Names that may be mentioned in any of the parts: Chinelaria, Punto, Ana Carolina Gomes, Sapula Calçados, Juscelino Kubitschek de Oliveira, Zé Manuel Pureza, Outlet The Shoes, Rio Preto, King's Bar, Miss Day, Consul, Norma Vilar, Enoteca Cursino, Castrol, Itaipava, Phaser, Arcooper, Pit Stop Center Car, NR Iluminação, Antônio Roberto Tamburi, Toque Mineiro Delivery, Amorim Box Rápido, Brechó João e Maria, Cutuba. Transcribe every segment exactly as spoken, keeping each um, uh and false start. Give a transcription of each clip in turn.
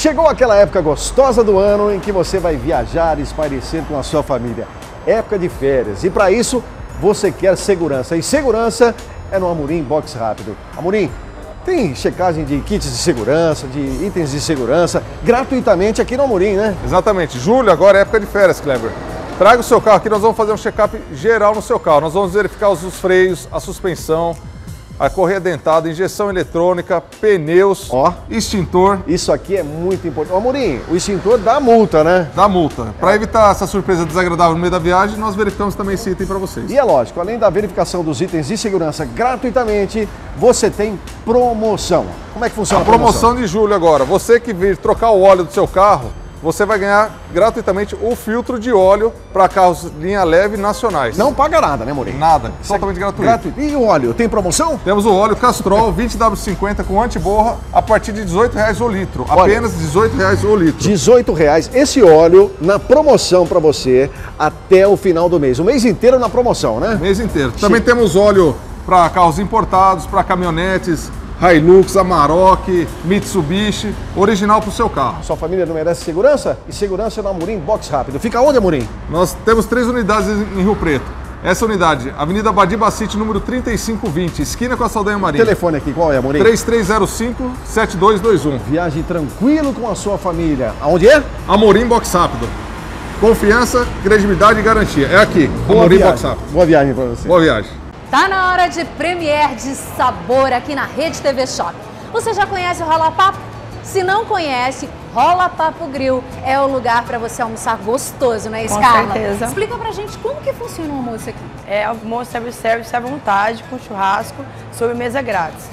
Chegou aquela época gostosa do ano em que você vai viajar e espairecer com a sua família. Época de férias. E para isso, você quer segurança. E segurança é no Amorim Box Rápido. Amorim, tem checagem de kits de segurança, de itens de segurança, gratuitamente aqui no Amorim, né? Exatamente. Julho agora é época de férias, Kleber. Traga o seu carro aqui, nós vamos fazer um check-up geral no seu carro. Nós vamos verificar os, os freios, a suspensão, a correia dentada, injeção eletrônica, pneus, ó, extintor. Isso aqui é muito importante. Ô, Amorim, o extintor dá multa, né? Dá multa. É. Para evitar essa surpresa desagradável no meio da viagem, nós verificamos também esse item para vocês. E é lógico, além da verificação dos itens de segurança gratuitamente, você tem promoção. Como é que funciona a promoção? A promoção de julho agora. Você que vir trocar o óleo do seu carro, você vai ganhar gratuitamente o filtro de óleo para carros linha leve nacionais. Não paga nada, né, Moreira? Nada, isso totalmente é gratuito. gratuito. E o óleo, tem promoção? Temos o óleo Castrol vinte W cinquenta com antiborra a partir de dezoito reais o litro. Olha, apenas dezoito reais o litro. dezoito reais esse óleo na promoção para você até o final do mês. O mês inteiro na promoção, né? O mês inteiro. Também Sim. temos óleo para carros importados, para caminhonetes, Hilux, Amarok, Mitsubishi, original para o seu carro. Sua família não merece segurança? E segurança no Amorim Box Rápido. Fica onde, Amorim? Nós temos três unidades em Rio Preto. Essa unidade, Avenida Badi Bacite, número trinta e cinco vinte, esquina com a Saldanha Marinha. O telefone aqui, qual é, Amorim? três três zero cinco, sete dois dois um. Viaje tranquilo com a sua família. Aonde é? Amorim Box Rápido. Confiança, credibilidade e garantia. É aqui, Amorim Box Rápido. Boa viagem para você. Boa viagem. Tá na hora de premiere de sabor aqui na Rede T V Shop. Você já conhece o Rola Papo? Se não conhece, Rola Papo Grill é o lugar para você almoçar gostoso, não é, Carla? Com certeza. Explica pra gente como que funciona o almoço aqui. É almoço self-service à vontade, com churrasco, sobremesa grátis.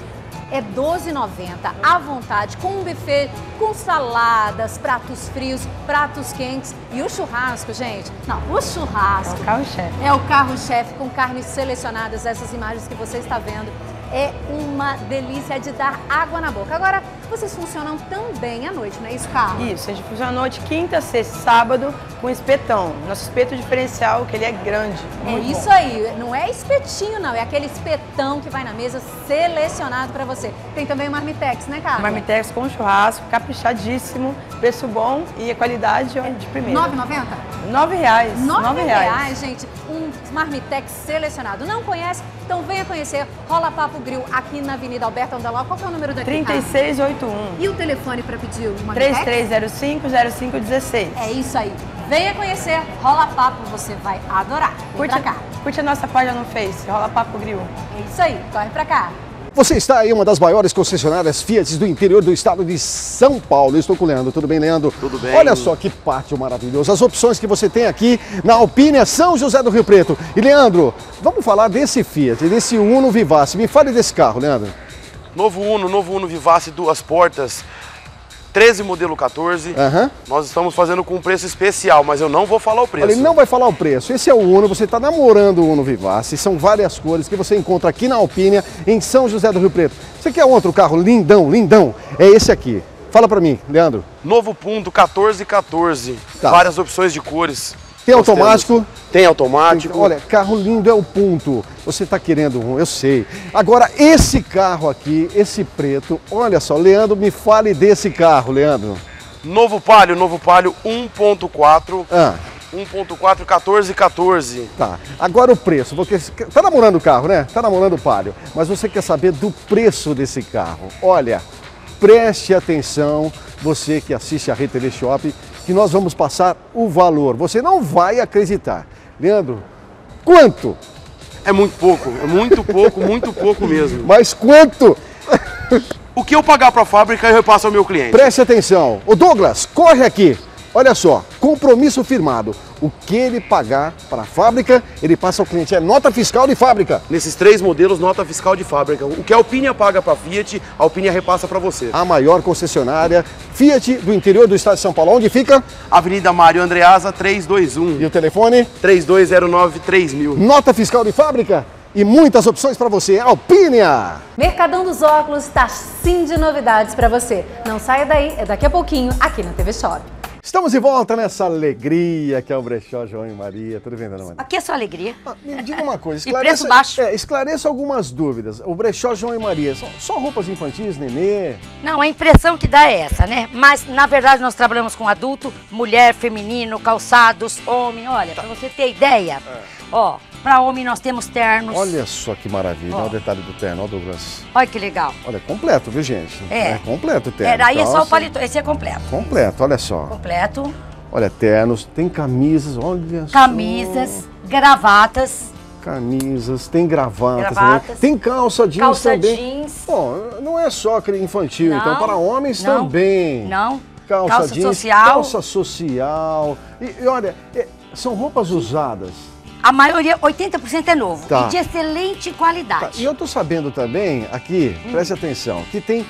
É doze reais e noventa centavos à vontade, com um buffet, com saladas, pratos frios, pratos quentes e o churrasco, gente. Não, o churrasco... É o carro-chefe. É o carro-chefe com carnes selecionadas, essas imagens que você está vendo. É uma delícia, é de dar água na boca. Agora, vocês funcionam também à noite, não é isso, Carla? Isso, a gente funciona à noite, quinta, sexta, sábado, com espetão. Nosso espeto diferencial, que ele é grande. É isso bom. Aí, não é espetinho não, é aquele espetão que vai na mesa selecionado para você. Tem também o marmitex, né, Carla? Marmitex com churrasco, caprichadíssimo, preço bom e a qualidade é de primeira. nove reais e noventa centavos? nove reais. nove reais, gente, um marmitex selecionado. Não conhece? Então venha conhecer Rola Papo Grill aqui na Avenida Alberto Andaló. Qual que é o número daqui? trinta e seis oitenta e um. E o telefone para pedir uma três três zero cinco, zero cinco um seis. É isso aí. Venha conhecer Rola Papo, você vai adorar. Vem pra cá. Curte a nossa página no Face, Rola Papo Grill. É isso aí, corre pra cá. Você está em uma das maiores concessionárias Fiat do interior do estado de São Paulo. Eu estou com o Leandro. Tudo bem, Leandro? Tudo bem. Olha só que pátio maravilhoso. As opções que você tem aqui na Opinia São José do Rio Preto. E, Leandro, vamos falar desse Fiat, desse Uno Vivace. Me fale desse carro, Leandro. Novo Uno, novo Uno Vivace, duas portas, treze modelo quatorze. Uhum. Nós estamos fazendo com um preço especial, mas eu não vou falar o preço. Ele não vai falar o preço. Esse é o Uno, você está namorando o Uno Vivace. São várias cores que você encontra aqui na Opinia, em São José do Rio Preto. Você quer outro carro lindão, lindão? É esse aqui. Fala pra mim, Leandro. Novo Punto quatorze quatorze. Tá. Várias opções de cores. Tem automático? Tem automático. Olha, carro lindo é o Punto. Você está querendo um, eu sei. Agora, esse carro aqui, esse preto, olha só, Leandro, me fale desse carro, Leandro. Novo Palio, novo Palio um ponto quatro. Ah. um ponto quatro, quatorze quatorze. Tá. Agora o preço, porque tá namorando o carro, né? Tá namorando o Palio. Mas você quer saber do preço desse carro. Olha, preste atenção, você que assiste a Rede T V Shop, que nós vamos passar o valor. Você não vai acreditar. Leandro, quanto? É muito pouco, é muito pouco, muito pouco mesmo. Mas quanto? O que eu pagar para a fábrica, eu repasso ao meu cliente. Preste atenção. Ô Douglas, corre aqui. Olha só, compromisso firmado. O que ele pagar para a fábrica, ele passa ao cliente. É nota fiscal de fábrica. Nesses três modelos, nota fiscal de fábrica. O que a Opinia paga para a Fiat, a Opinia repassa para você. A maior concessionária Fiat do interior do estado de São Paulo. Onde fica? Avenida Mário Andreasa, trezentos e vinte e um. E o telefone? três dois zero nove, três mil. Nota fiscal de fábrica? E muitas opções para você, Opinia! Mercadão dos Óculos está sim de novidades para você. Não saia daí, é daqui a pouquinho, aqui na T V Shop. Estamos de volta nessa alegria que é o Brechó João e Maria. Tudo bem, dona Maria? Aqui é só alegria. Ah, me diga uma coisa. Esclareça, e preço baixo. É, esclareça algumas dúvidas. O Brechó João e Maria, só, só roupas infantis, nenê? Não, a impressão que dá é essa, né? Mas, na verdade, nós trabalhamos com adulto, mulher, feminino, calçados, homem. Olha, tá. Pra você ter ideia, é. ó, pra homem nós temos ternos. Olha só que maravilha. Ó. Olha o detalhe do terno, ó, Douglas. Olha que legal. Olha, completo, viu, gente? É. É completo o terno. É, daí calça. É só o paletó. Esse é completo. Completo, olha só. Completo. Olha, ternos, tem camisas, olha Camisas, só. gravatas. Camisas, tem gravatas, gravatas também. Tem calça jeans calça também. Jeans. Bom, não é só infantil, não, então para homens não, também. Não, calça, calça jeans, social. Calça social. E, e olha, são roupas usadas. A maioria, oitenta por cento é novo, tá. E de excelente qualidade. Tá. E eu tô sabendo também, aqui, hum. preste atenção, que tem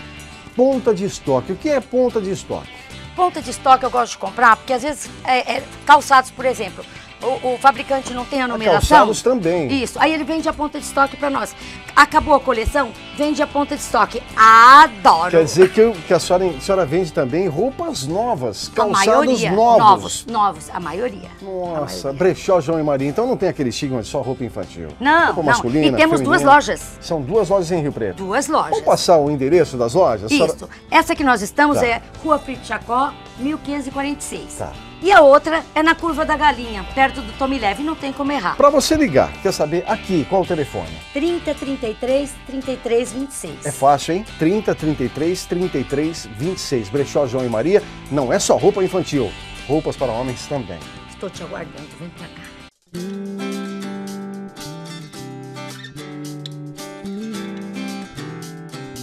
ponta de estoque. O que é ponta de estoque? Ponta de estoque eu gosto de comprar, porque às vezes é, é, calçados, por exemplo, o, o fabricante não tem a numeração. Calçados também. Isso, aí ele vende a ponta de estoque para nós. Acabou a coleção, vende a ponta de estoque. Adoro! Quer dizer que, eu, que a, senhora, a senhora vende também roupas novas, calçados a maioria, novos. novos. Novos, a maioria. Nossa, a maioria. Brechó João e Maria. Então não tem aquele estigma de só roupa infantil? Não, roupa não. Masculina, e temos feminina. Duas lojas. São duas lojas em Rio Preto? Duas lojas. Vamos passar o endereço das lojas? Isso. Senhora... Essa que nós estamos tá. é Rua Frito Chacó, mil quinhentos e quarenta e seis. Tá. E a outra é na Curva da Galinha, perto do Tome Leve, não tem como errar. Pra você ligar, quer saber aqui, qual o telefone? trinta, trinta e três, trinta e três, vinte e seis. É fácil, hein? trinta, trinta e três, trinta e três, vinte e seis. Brechó João e Maria não é só roupa infantil, roupas para homens também. Estou te aguardando, vem pra cá.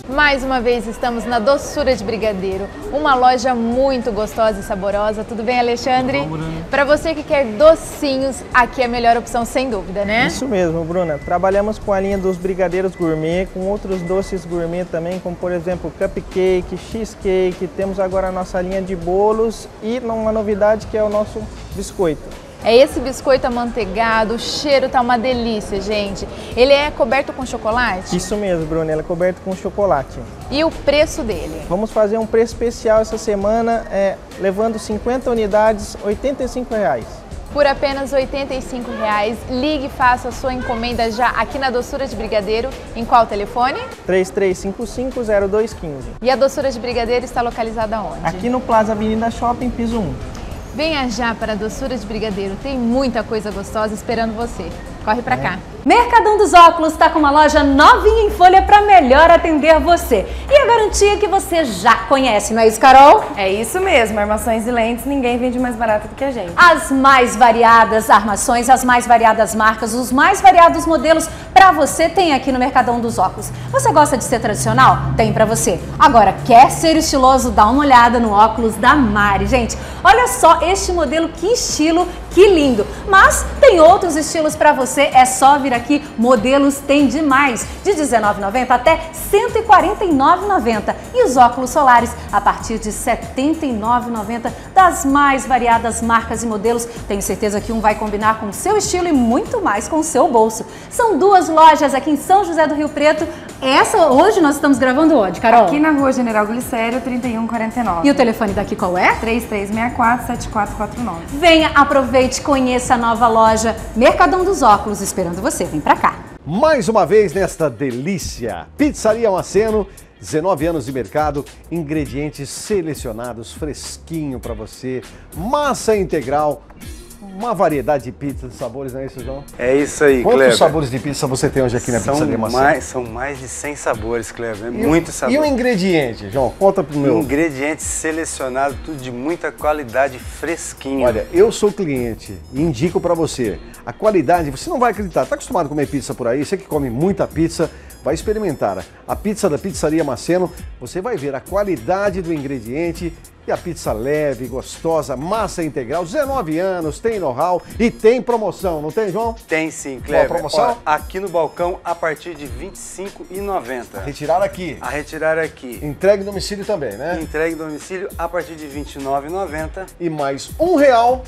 Mais uma vez estamos na Doçura de Brigadeiro, uma loja muito gostosa e saborosa. Tudo bem, Alexandre? Bom, Bruna. Para você que quer docinhos, aqui é a melhor opção, sem dúvida, né? Isso mesmo, Bruna. Trabalhamos com a linha dos brigadeiros gourmet, com outros doces gourmet também, como por exemplo cupcake, cheesecake. Temos agora a nossa linha de bolos e uma novidade que é o nosso biscoito. É esse biscoito amanteigado, o cheiro tá uma delícia, gente. Ele é coberto com chocolate? Isso mesmo, Bruna, ele é coberto com chocolate. E o preço dele? Vamos fazer um preço especial essa semana, é, levando cinquenta unidades, oitenta e cinco reais. Por apenas oitenta e cinco reais, ligue e faça a sua encomenda já aqui na Doçura de Brigadeiro. Em qual telefone? três três cinco cinco, zero dois um cinco. E a Doçura de Brigadeiro está localizada onde? Aqui no Plaza Avenida Shopping, piso um. Venha já para a Doçura de Brigadeiro, tem muita coisa gostosa esperando você. Corre pra cá. Mercadão dos Óculos está com uma loja novinha em folha para melhor atender você. E a garantia que você já conhece, não é isso, Carol? É isso mesmo, armações e lentes, ninguém vende mais barato do que a gente. As mais variadas armações, as mais variadas marcas, os mais variados modelos para você tem aqui no Mercadão dos Óculos. Você gosta de ser tradicional? Tem para você. Agora, quer ser estiloso? Dá uma olhada no óculos da Mari. Gente, olha só este modelo, que estilo, que lindo. Mas tem outros estilos para você. É só vir aqui, modelos tem demais, de dezenove reais e noventa centavos até cento e quarenta e nove reais e noventa centavos. E os óculos solares a partir de setenta e nove reais e noventa centavos, das mais variadas marcas e modelos. Tenho certeza que um vai combinar com o seu estilo e muito mais com o seu bolso. São duas lojas aqui em São José do Rio Preto. Essa hoje nós estamos gravando onde, Carol? Aqui na Rua General Glicério, trinta e um quarenta e nove. E o telefone daqui qual é? três três seis quatro, sete quatro quatro nove. Venha, aproveite, conheça a nova loja Mercadão dos Óculos. Esperando você, vem pra cá. Mais uma vez nesta delícia, Pizzaria Maceno, dezenove anos de mercado, ingredientes selecionados, fresquinho pra você, massa integral, uma variedade de pizzas, de sabores, não é isso, João? É isso aí, Cleber. Quantos sabores de pizza você tem hoje aqui na são Pizzaria Maceno? Mais, são mais de cem sabores, Cleber, é muito sabor. E o ingrediente, João? Conta pro meu. Ingrediente selecionado, tudo de muita qualidade, fresquinho. Olha, eu sou cliente e indico pra você. A qualidade, você não vai acreditar, tá acostumado a comer pizza por aí, você que come muita pizza, vai experimentar a pizza da Pizzaria Maceno, você vai ver a qualidade do ingrediente e a pizza leve, gostosa, massa integral, dezenove anos, tem know-how e tem promoção, não tem, João? Tem sim, Cleber. Qual a promoção? Olha, aqui no balcão a partir de vinte e cinco reais e noventa centavos. A retirar aqui. A retirar aqui. Entregue em domicílio também, né? Entregue em domicílio a partir de vinte e nove reais e noventa centavos. E mais um real.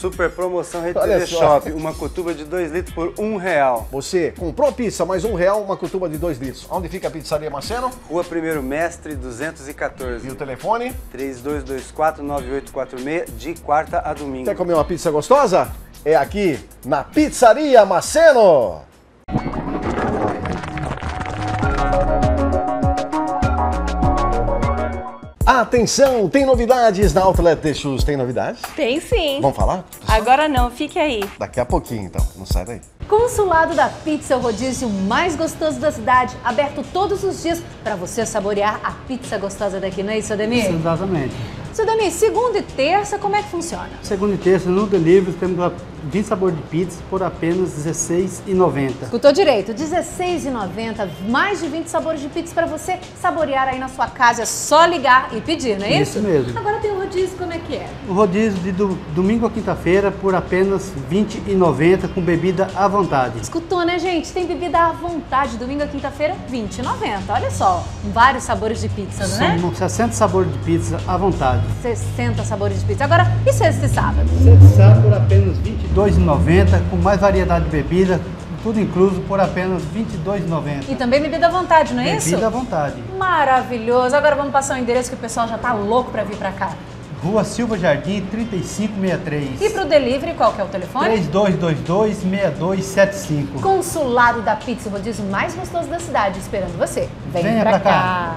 Super promoção REDE T V Shop, uma cutuba de dois litros por um real. Você comprou pizza, mais um real, uma cutuba de dois litros. Onde fica a Pizzaria Maceno? Rua primeiro Mestre, duzentos e quatorze. E o telefone? três dois dois quatro, nove oito quatro seis, de quarta a domingo. Quer comer uma pizza gostosa? É aqui, na Pizzaria Maceno! Atenção, tem novidades na Outlet The Shoes, tem novidades? Tem sim. Vamos falar? Agora não, fique aí. Daqui a pouquinho então, não sai daí. Consulado da Pizza, o rodízio mais gostoso da cidade, aberto todos os dias para você saborear a pizza gostosa daqui, não é isso, Ademir? Exatamente. Seu Ademir, segunda e terça, como é que funciona? Segunda e terça, no delivery, temos vinte sabores de pizza por apenas dezesseis reais e noventa centavos. Escutou direito, dezesseis reais e noventa centavos, mais de vinte sabores de pizza para você saborear aí na sua casa. É só ligar e pedir, não é isso? Isso mesmo. Agora tem o rodízio, como é que é? O rodízio de do, domingo a quinta-feira por apenas vinte reais e noventa centavos, com bebida à vontade. Escutou, né, gente? Tem bebida à vontade, domingo a quinta-feira, vinte reais e noventa centavos. Olha só, vários sabores de pizza, não é? São sessenta sabores de pizza à vontade. sessenta sabores de pizza. Agora, e sexta e sábado? Sexta e sábado por apenas vinte e dois reais e noventa centavos, com mais variedade de bebida, tudo incluso por apenas vinte e dois reais e noventa centavos. E também bebida à vontade, não é isso? Bebida à vontade. Maravilhoso. Agora vamos passar o endereço que o pessoal já tá louco para vir para cá. Rua Silva Jardim, trinta e cinco sessenta e três. E para o delivery, qual que é o telefone? três dois dois dois, seis dois sete cinco. Consulado da Pizza, o rodízio mais gostoso da cidade, esperando você. Vem Venha pra, pra cá. cá.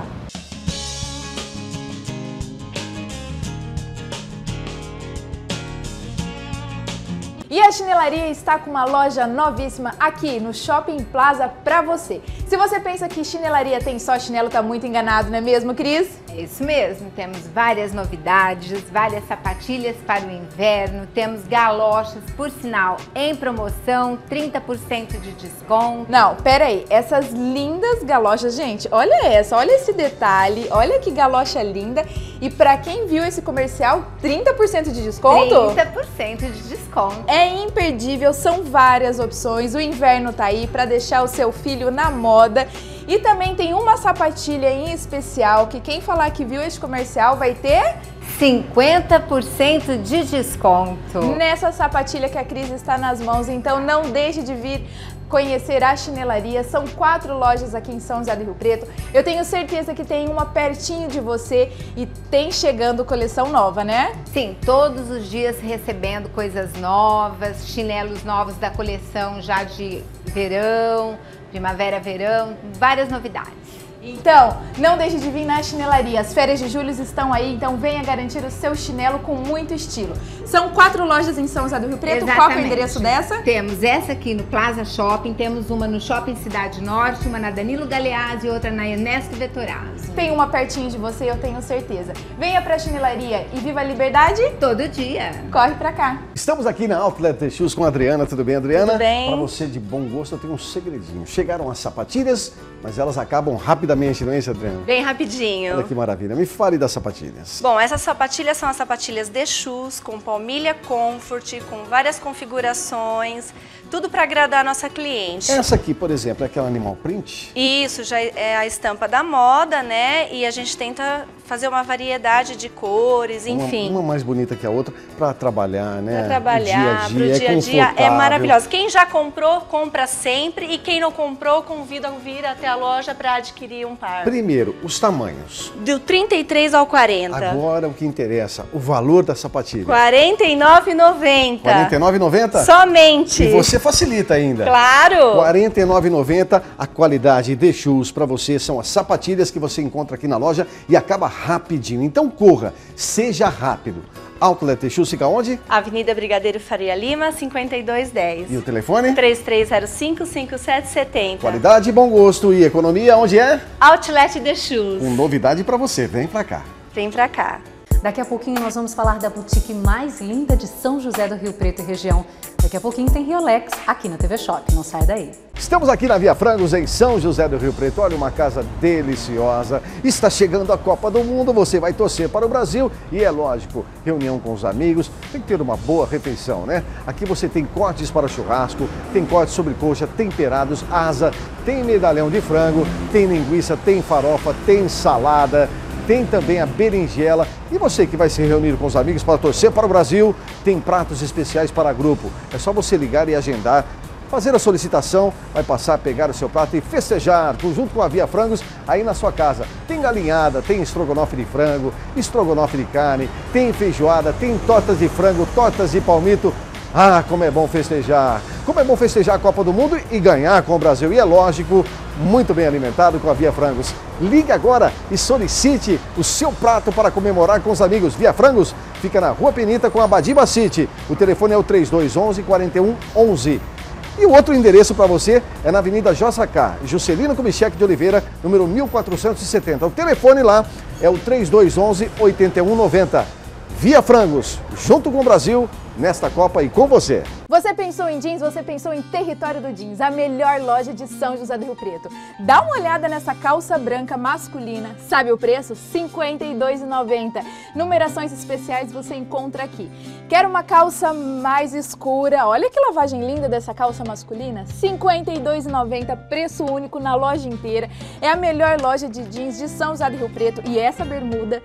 E a Chinelaria está com uma loja novíssima aqui no Shopping Plaza pra você. Se você pensa que Chinelaria tem só chinelo, tá muito enganado, não é mesmo, Cris? É isso mesmo, temos várias novidades, várias sapatilhas para o inverno, temos galochas, por sinal, em promoção, trinta por cento de desconto. Não, pera aí, essas lindas galochas, gente, olha essa, olha esse detalhe, olha que galocha linda. E pra quem viu esse comercial, trinta por cento de desconto? trinta por cento de desconto. É imperdível, são várias opções, o inverno tá aí pra deixar o seu filho na moda. E também tem uma sapatilha em especial que quem falar que viu este comercial vai ter cinquenta por cento de desconto nessa sapatilha que a Cris está nas mãos. Então não deixe de vir conhecer a Chinelaria. São quatro lojas aqui em São José do Rio Preto. Eu tenho certeza que tem uma pertinho de você e tem chegando coleção nova, né? Sim, todos os dias recebendo coisas novas, chinelos novos da coleção já de verão, primavera, verão, várias novidades. Então, não deixe de vir na Chinelaria. As férias de julho estão aí, então venha garantir o seu chinelo com muito estilo. São quatro lojas em São José do Rio Preto. Exatamente. Qual é o endereço dessa? Temos essa aqui no Plaza Shopping, temos uma no Shopping Cidade Norte, uma na Danilo Galeazzi e outra na Ernesto Vetorazzo. Tem uma pertinho de você, eu tenho certeza. Venha pra Chinelaria e viva a liberdade todo dia. Corre pra cá. Estamos aqui na Outlet The Shoes com a Adriana. Tudo bem, Adriana? Tudo bem. Pra você de bom gosto, eu tenho um segredinho. Chegaram as sapatilhas, mas elas acabam rapidamente. Não é isso, Adriana? Bem rapidinho. Olha que maravilha. Me fale das sapatilhas. Bom, essas sapatilhas são as sapatilhas The Shoes, com palmilha comfort, com várias configurações, tudo para agradar a nossa cliente. Essa aqui, por exemplo, é aquela animal print? Isso, já é a estampa da moda, né? E a gente tenta fazer uma variedade de cores, enfim. Uma, uma mais bonita que a outra, para trabalhar, né? Para trabalhar, pro dia a dia, é, é maravilhosa. Quem já comprou, compra sempre. E quem não comprou, convida a vir até a loja para adquirir um par. Primeiro, os tamanhos. Do trinta e três ao quarenta. Agora o que interessa, o valor da sapatilha. quarenta e nove reais e noventa centavos. quarenta e nove reais e noventa centavos? Somente. E você facilita ainda. Claro. quarenta e nove reais e noventa centavos, a qualidade The Shoes para você são as sapatilhas que você encontra aqui na loja e acaba rapidinho. Então corra, seja rápido. Outlet The Shoes fica onde? Avenida Brigadeiro Faria Lima, cinquenta e dois dez. E o telefone? três três zero cinco, cinco sete sete zero. Qualidade, bom gosto e economia, onde é? Outlet The Shoes. Com novidade pra você, vem pra cá. Vem pra cá. Daqui a pouquinho nós vamos falar da boutique mais linda de São José do Rio Preto e região. Daqui a pouquinho tem Riolex aqui na T V Shop, não sai daí. Estamos aqui na Via Frangos, em São José do Rio Preto. Olha, uma casa deliciosa. Está chegando a Copa do Mundo, você vai torcer para o Brasil. E é lógico, reunião com os amigos, tem que ter uma boa refeição, né? Aqui você tem cortes para churrasco, tem cortes sobre coxa, temperados, asa, tem medalhão de frango, tem linguiça, tem farofa, tem salada. tem também a berinjela. E você que vai se reunir com os amigos para torcer para o Brasil, tem pratos especiais para grupo. É só você ligar e agendar, fazer a solicitação, vai passar a pegar o seu prato e festejar junto com a Via Frangos aí na sua casa. Tem galinhada, tem estrogonofe de frango, estrogonofe de carne, tem feijoada, tem tortas de frango, tortas de palmito. Ah, como é bom festejar! Como é bom festejar a Copa do Mundo e ganhar com o Brasil. E é lógico, muito bem alimentado com a Via Frangos. Ligue agora e solicite o seu prato para comemorar com os amigos. Via Frangos fica na Rua Penita com a Badiba City. O telefone é o trinta e dois onze, quarenta e um onze. E o outro endereço para você é na Avenida Jossacá, Juscelino Kubitschek de Oliveira, número mil quatrocentos e setenta. O telefone lá é o trinta e dois onze, oitenta e um noventa. Via Frangos, junto com o Brasil, nesta Copa e com você. Você pensou em jeans, você pensou em Território do Jeans, a melhor loja de São José do Rio Preto. Dá uma olhada nessa calça branca masculina, sabe o preço? cinquenta e dois reais e noventa centavos. Numerações especiais você encontra aqui. Quer uma calça mais escura? Olha que lavagem linda dessa calça masculina. cinquenta e dois reais e noventa centavos, preço único na loja inteira. É a melhor loja de jeans de São José do Rio Preto e essa bermuda,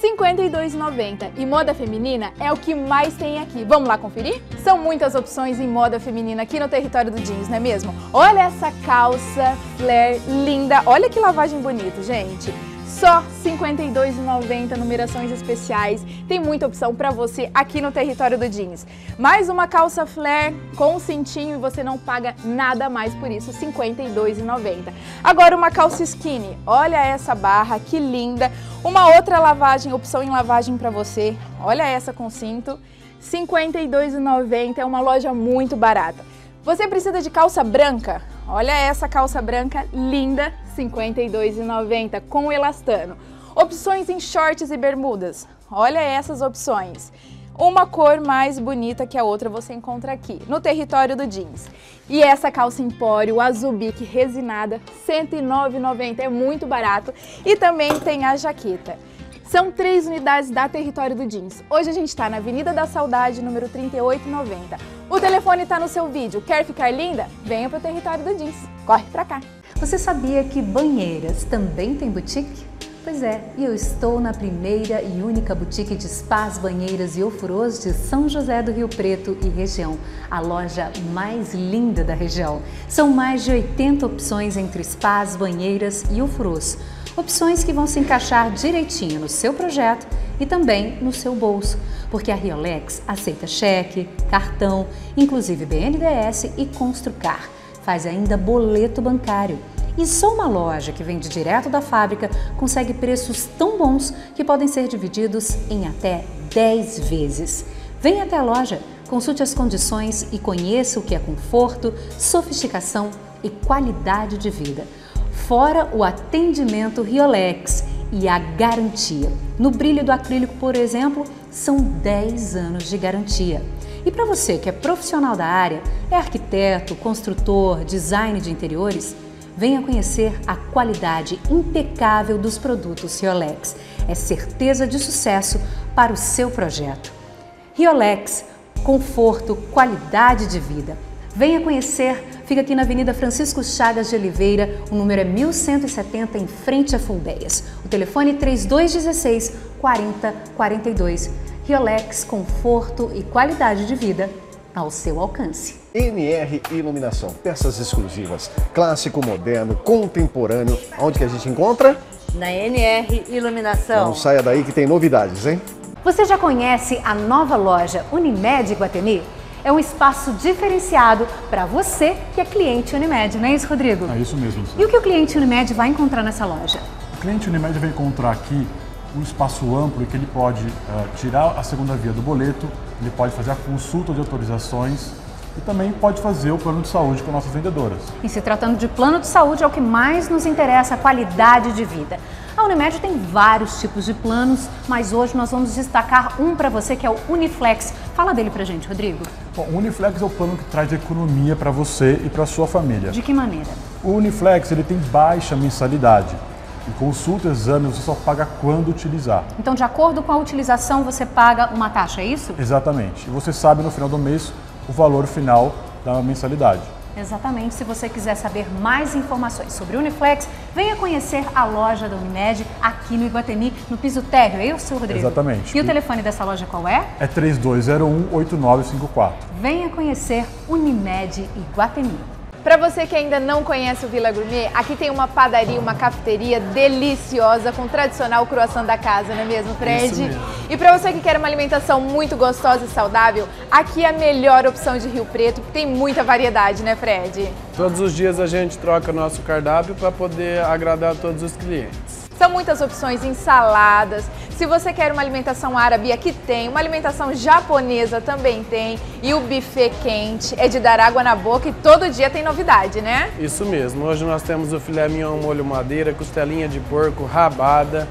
cinquenta e dois reais e noventa centavos. E moda feminina é o que mais tem aqui. Vamos lá conferir? São muitas opções em moda feminina aqui no Território do Jeans, não é mesmo? Olha essa calça flare linda. Olha que lavagem bonita, gente. Só cinquenta e dois reais e noventa centavos, numerações especiais. Tem muita opção para você aqui no Território do Jeans. Mais uma calça flare com cintinho e você não paga nada mais por isso, cinquenta e dois reais e noventa centavos. Agora uma calça skinny. Olha essa barra, que linda. Uma outra lavagem, opção em lavagem para você. Olha essa com cinto, cinquenta e dois reais e noventa centavos, é uma loja muito barata. Você precisa de calça branca? Olha essa calça branca linda, cinquenta e dois reais e noventa centavos, com elastano. Opções em shorts e bermudas. Olha essas opções. Uma cor mais bonita que a outra você encontra aqui, no Território do Jeans. E essa calça empório, azul bique resinada, cento e nove reais e noventa centavos, é muito barato. E também tem a jaqueta. São três unidades da Território do Jeans. Hoje a gente está na Avenida da Saudade, número trinta e oito noventa. O telefone está no seu vídeo. Quer ficar linda? Venha para o Território do Jeans. Corre para cá. Você sabia que banheiras também tem boutique? Pois é, e eu estou na primeira e única boutique de spas, banheiras e ofurôs de São José do Rio Preto e região. A loja mais linda da região. São mais de oitenta opções entre spas, banheiras e ofurôs. Opções que vão se encaixar direitinho no seu projeto e também no seu bolso, porque a Riolex aceita cheque, cartão, inclusive B N D E S e Construcar. Faz ainda boleto bancário. E só uma loja que vende direto da fábrica consegue preços tão bons que podem ser divididos em até dez vezes. Venha até a loja, consulte as condições e conheça o que é conforto, sofisticação e qualidade de vida. Fora o atendimento Riolex e a garantia. No brilho do acrílico, por exemplo, são dez anos de garantia. E para você que é profissional da área, é arquiteto, construtor, design de interiores, venha conhecer a qualidade impecável dos produtos Riolex. É certeza de sucesso para o seu projeto. Riolex, conforto, qualidade de vida. Venha conhecer, fica aqui na Avenida Francisco Chagas de Oliveira, o número é mil cento e setenta, em frente a Fundeias. O telefone é trinta e dois dezesseis, quarenta, quarenta e dois. Riolex, conforto e qualidade de vida ao seu alcance. N R Iluminação, peças exclusivas, clássico, moderno, contemporâneo. Onde que a gente encontra? Na N R Iluminação. Não saia daí que tem novidades, hein? Você já conhece a nova loja Unimed Guatemi? É um espaço diferenciado para você que é cliente Unimed, não é isso, Rodrigo? É isso mesmo, senhor. E o que o cliente Unimed vai encontrar nessa loja? O cliente Unimed vai encontrar aqui um espaço amplo em que ele pode uh, tirar a segunda via do boleto, ele pode fazer a consulta de autorizações e também pode fazer o plano de saúde com nossas vendedoras. E se tratando de plano de saúde, é o que mais nos interessa, a qualidade de vida. A Unimed tem vários tipos de planos, mas hoje nós vamos destacar um para você, que é o Uniflex. Fala dele pra gente, Rodrigo. Bom, o Uniflex é o plano que traz economia para você e para sua família. De que maneira? O Uniflex ele tem baixa mensalidade. Em consulta, exame, você só paga quando utilizar. Então, de acordo com a utilização, você paga uma taxa, é isso? Exatamente. E você sabe no final do mês o valor final da mensalidade. Exatamente. Se você quiser saber mais informações sobre o Uniflex, venha conhecer a loja da Unimed aqui no Iguatemi, no piso térreo. Eu sou o Rodrigo. Exatamente. E o telefone dessa loja qual é? É três dois zero um, oito nove cinco quatro. Venha conhecer Unimed Iguatemi. Para você que ainda não conhece o Vila Gourmet, aqui tem uma padaria, uma cafeteria deliciosa com o tradicional croissant da casa, não é mesmo, Fred? E para você que quer uma alimentação muito gostosa e saudável, aqui é a melhor opção de Rio Preto, que tem muita variedade, né, Fred? Todos os dias a gente troca o nosso cardápio para poder agradar todos os clientes. São muitas opções em saladas. Se você quer uma alimentação árabe, aqui tem. Uma alimentação japonesa também tem. E o buffet quente é de dar água na boca e todo dia tem novidade, né? Isso mesmo. Hoje nós temos o filé mignon molho madeira, costelinha de porco, rabada.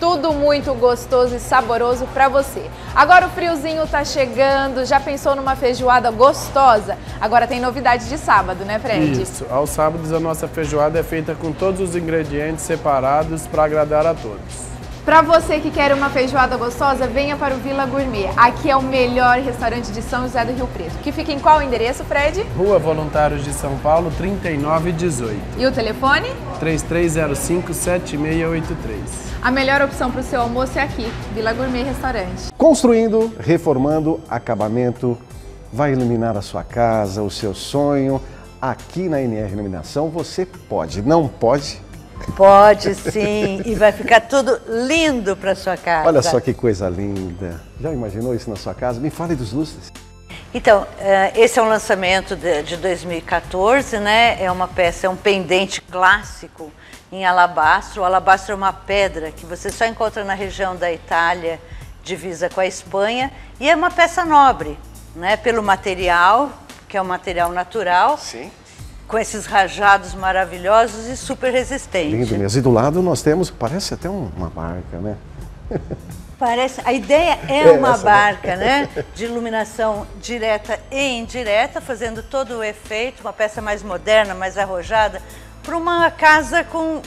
Tudo muito gostoso e saboroso para você. Agora o friozinho tá chegando, já pensou numa feijoada gostosa? Agora tem novidade de sábado, né, Fred? Isso, aos sábados a nossa feijoada é feita com todos os ingredientes separados para agradar a todos. Para você que quer uma feijoada gostosa, venha para o Vila Gourmet. Aqui é o melhor restaurante de São José do Rio Preto. Que fica em qual endereço, Fred? Rua Voluntários de São Paulo, trinta e nove dezoito. E o telefone? três três zero cinco, sete seis oito três. A melhor opção para o seu almoço é aqui, Vila Gourmet Restaurante. Construindo, reformando, acabamento, vai iluminar a sua casa, o seu sonho. Aqui na N R Iluminação você pode, não pode? Pode sim, e vai ficar tudo lindo para sua casa. Olha só que coisa linda. Já imaginou isso na sua casa? Me fale dos lustres. Então, esse é um lançamento de dois mil e quatorze, né? É uma peça, é um pendente clássico em alabastro. O alabastro é uma pedra que você só encontra na região da Itália, divisa com a Espanha, e é uma peça nobre, né? Pelo material, que é um material natural. Sim. Com esses rajados maravilhosos e super resistentes. Lindo mesmo. E do lado nós temos, parece até uma barca, né? Parece, a ideia é uma Essa, barca, né? né? De iluminação direta e indireta, fazendo todo o efeito, uma peça mais moderna, mais arrojada, para uma casa com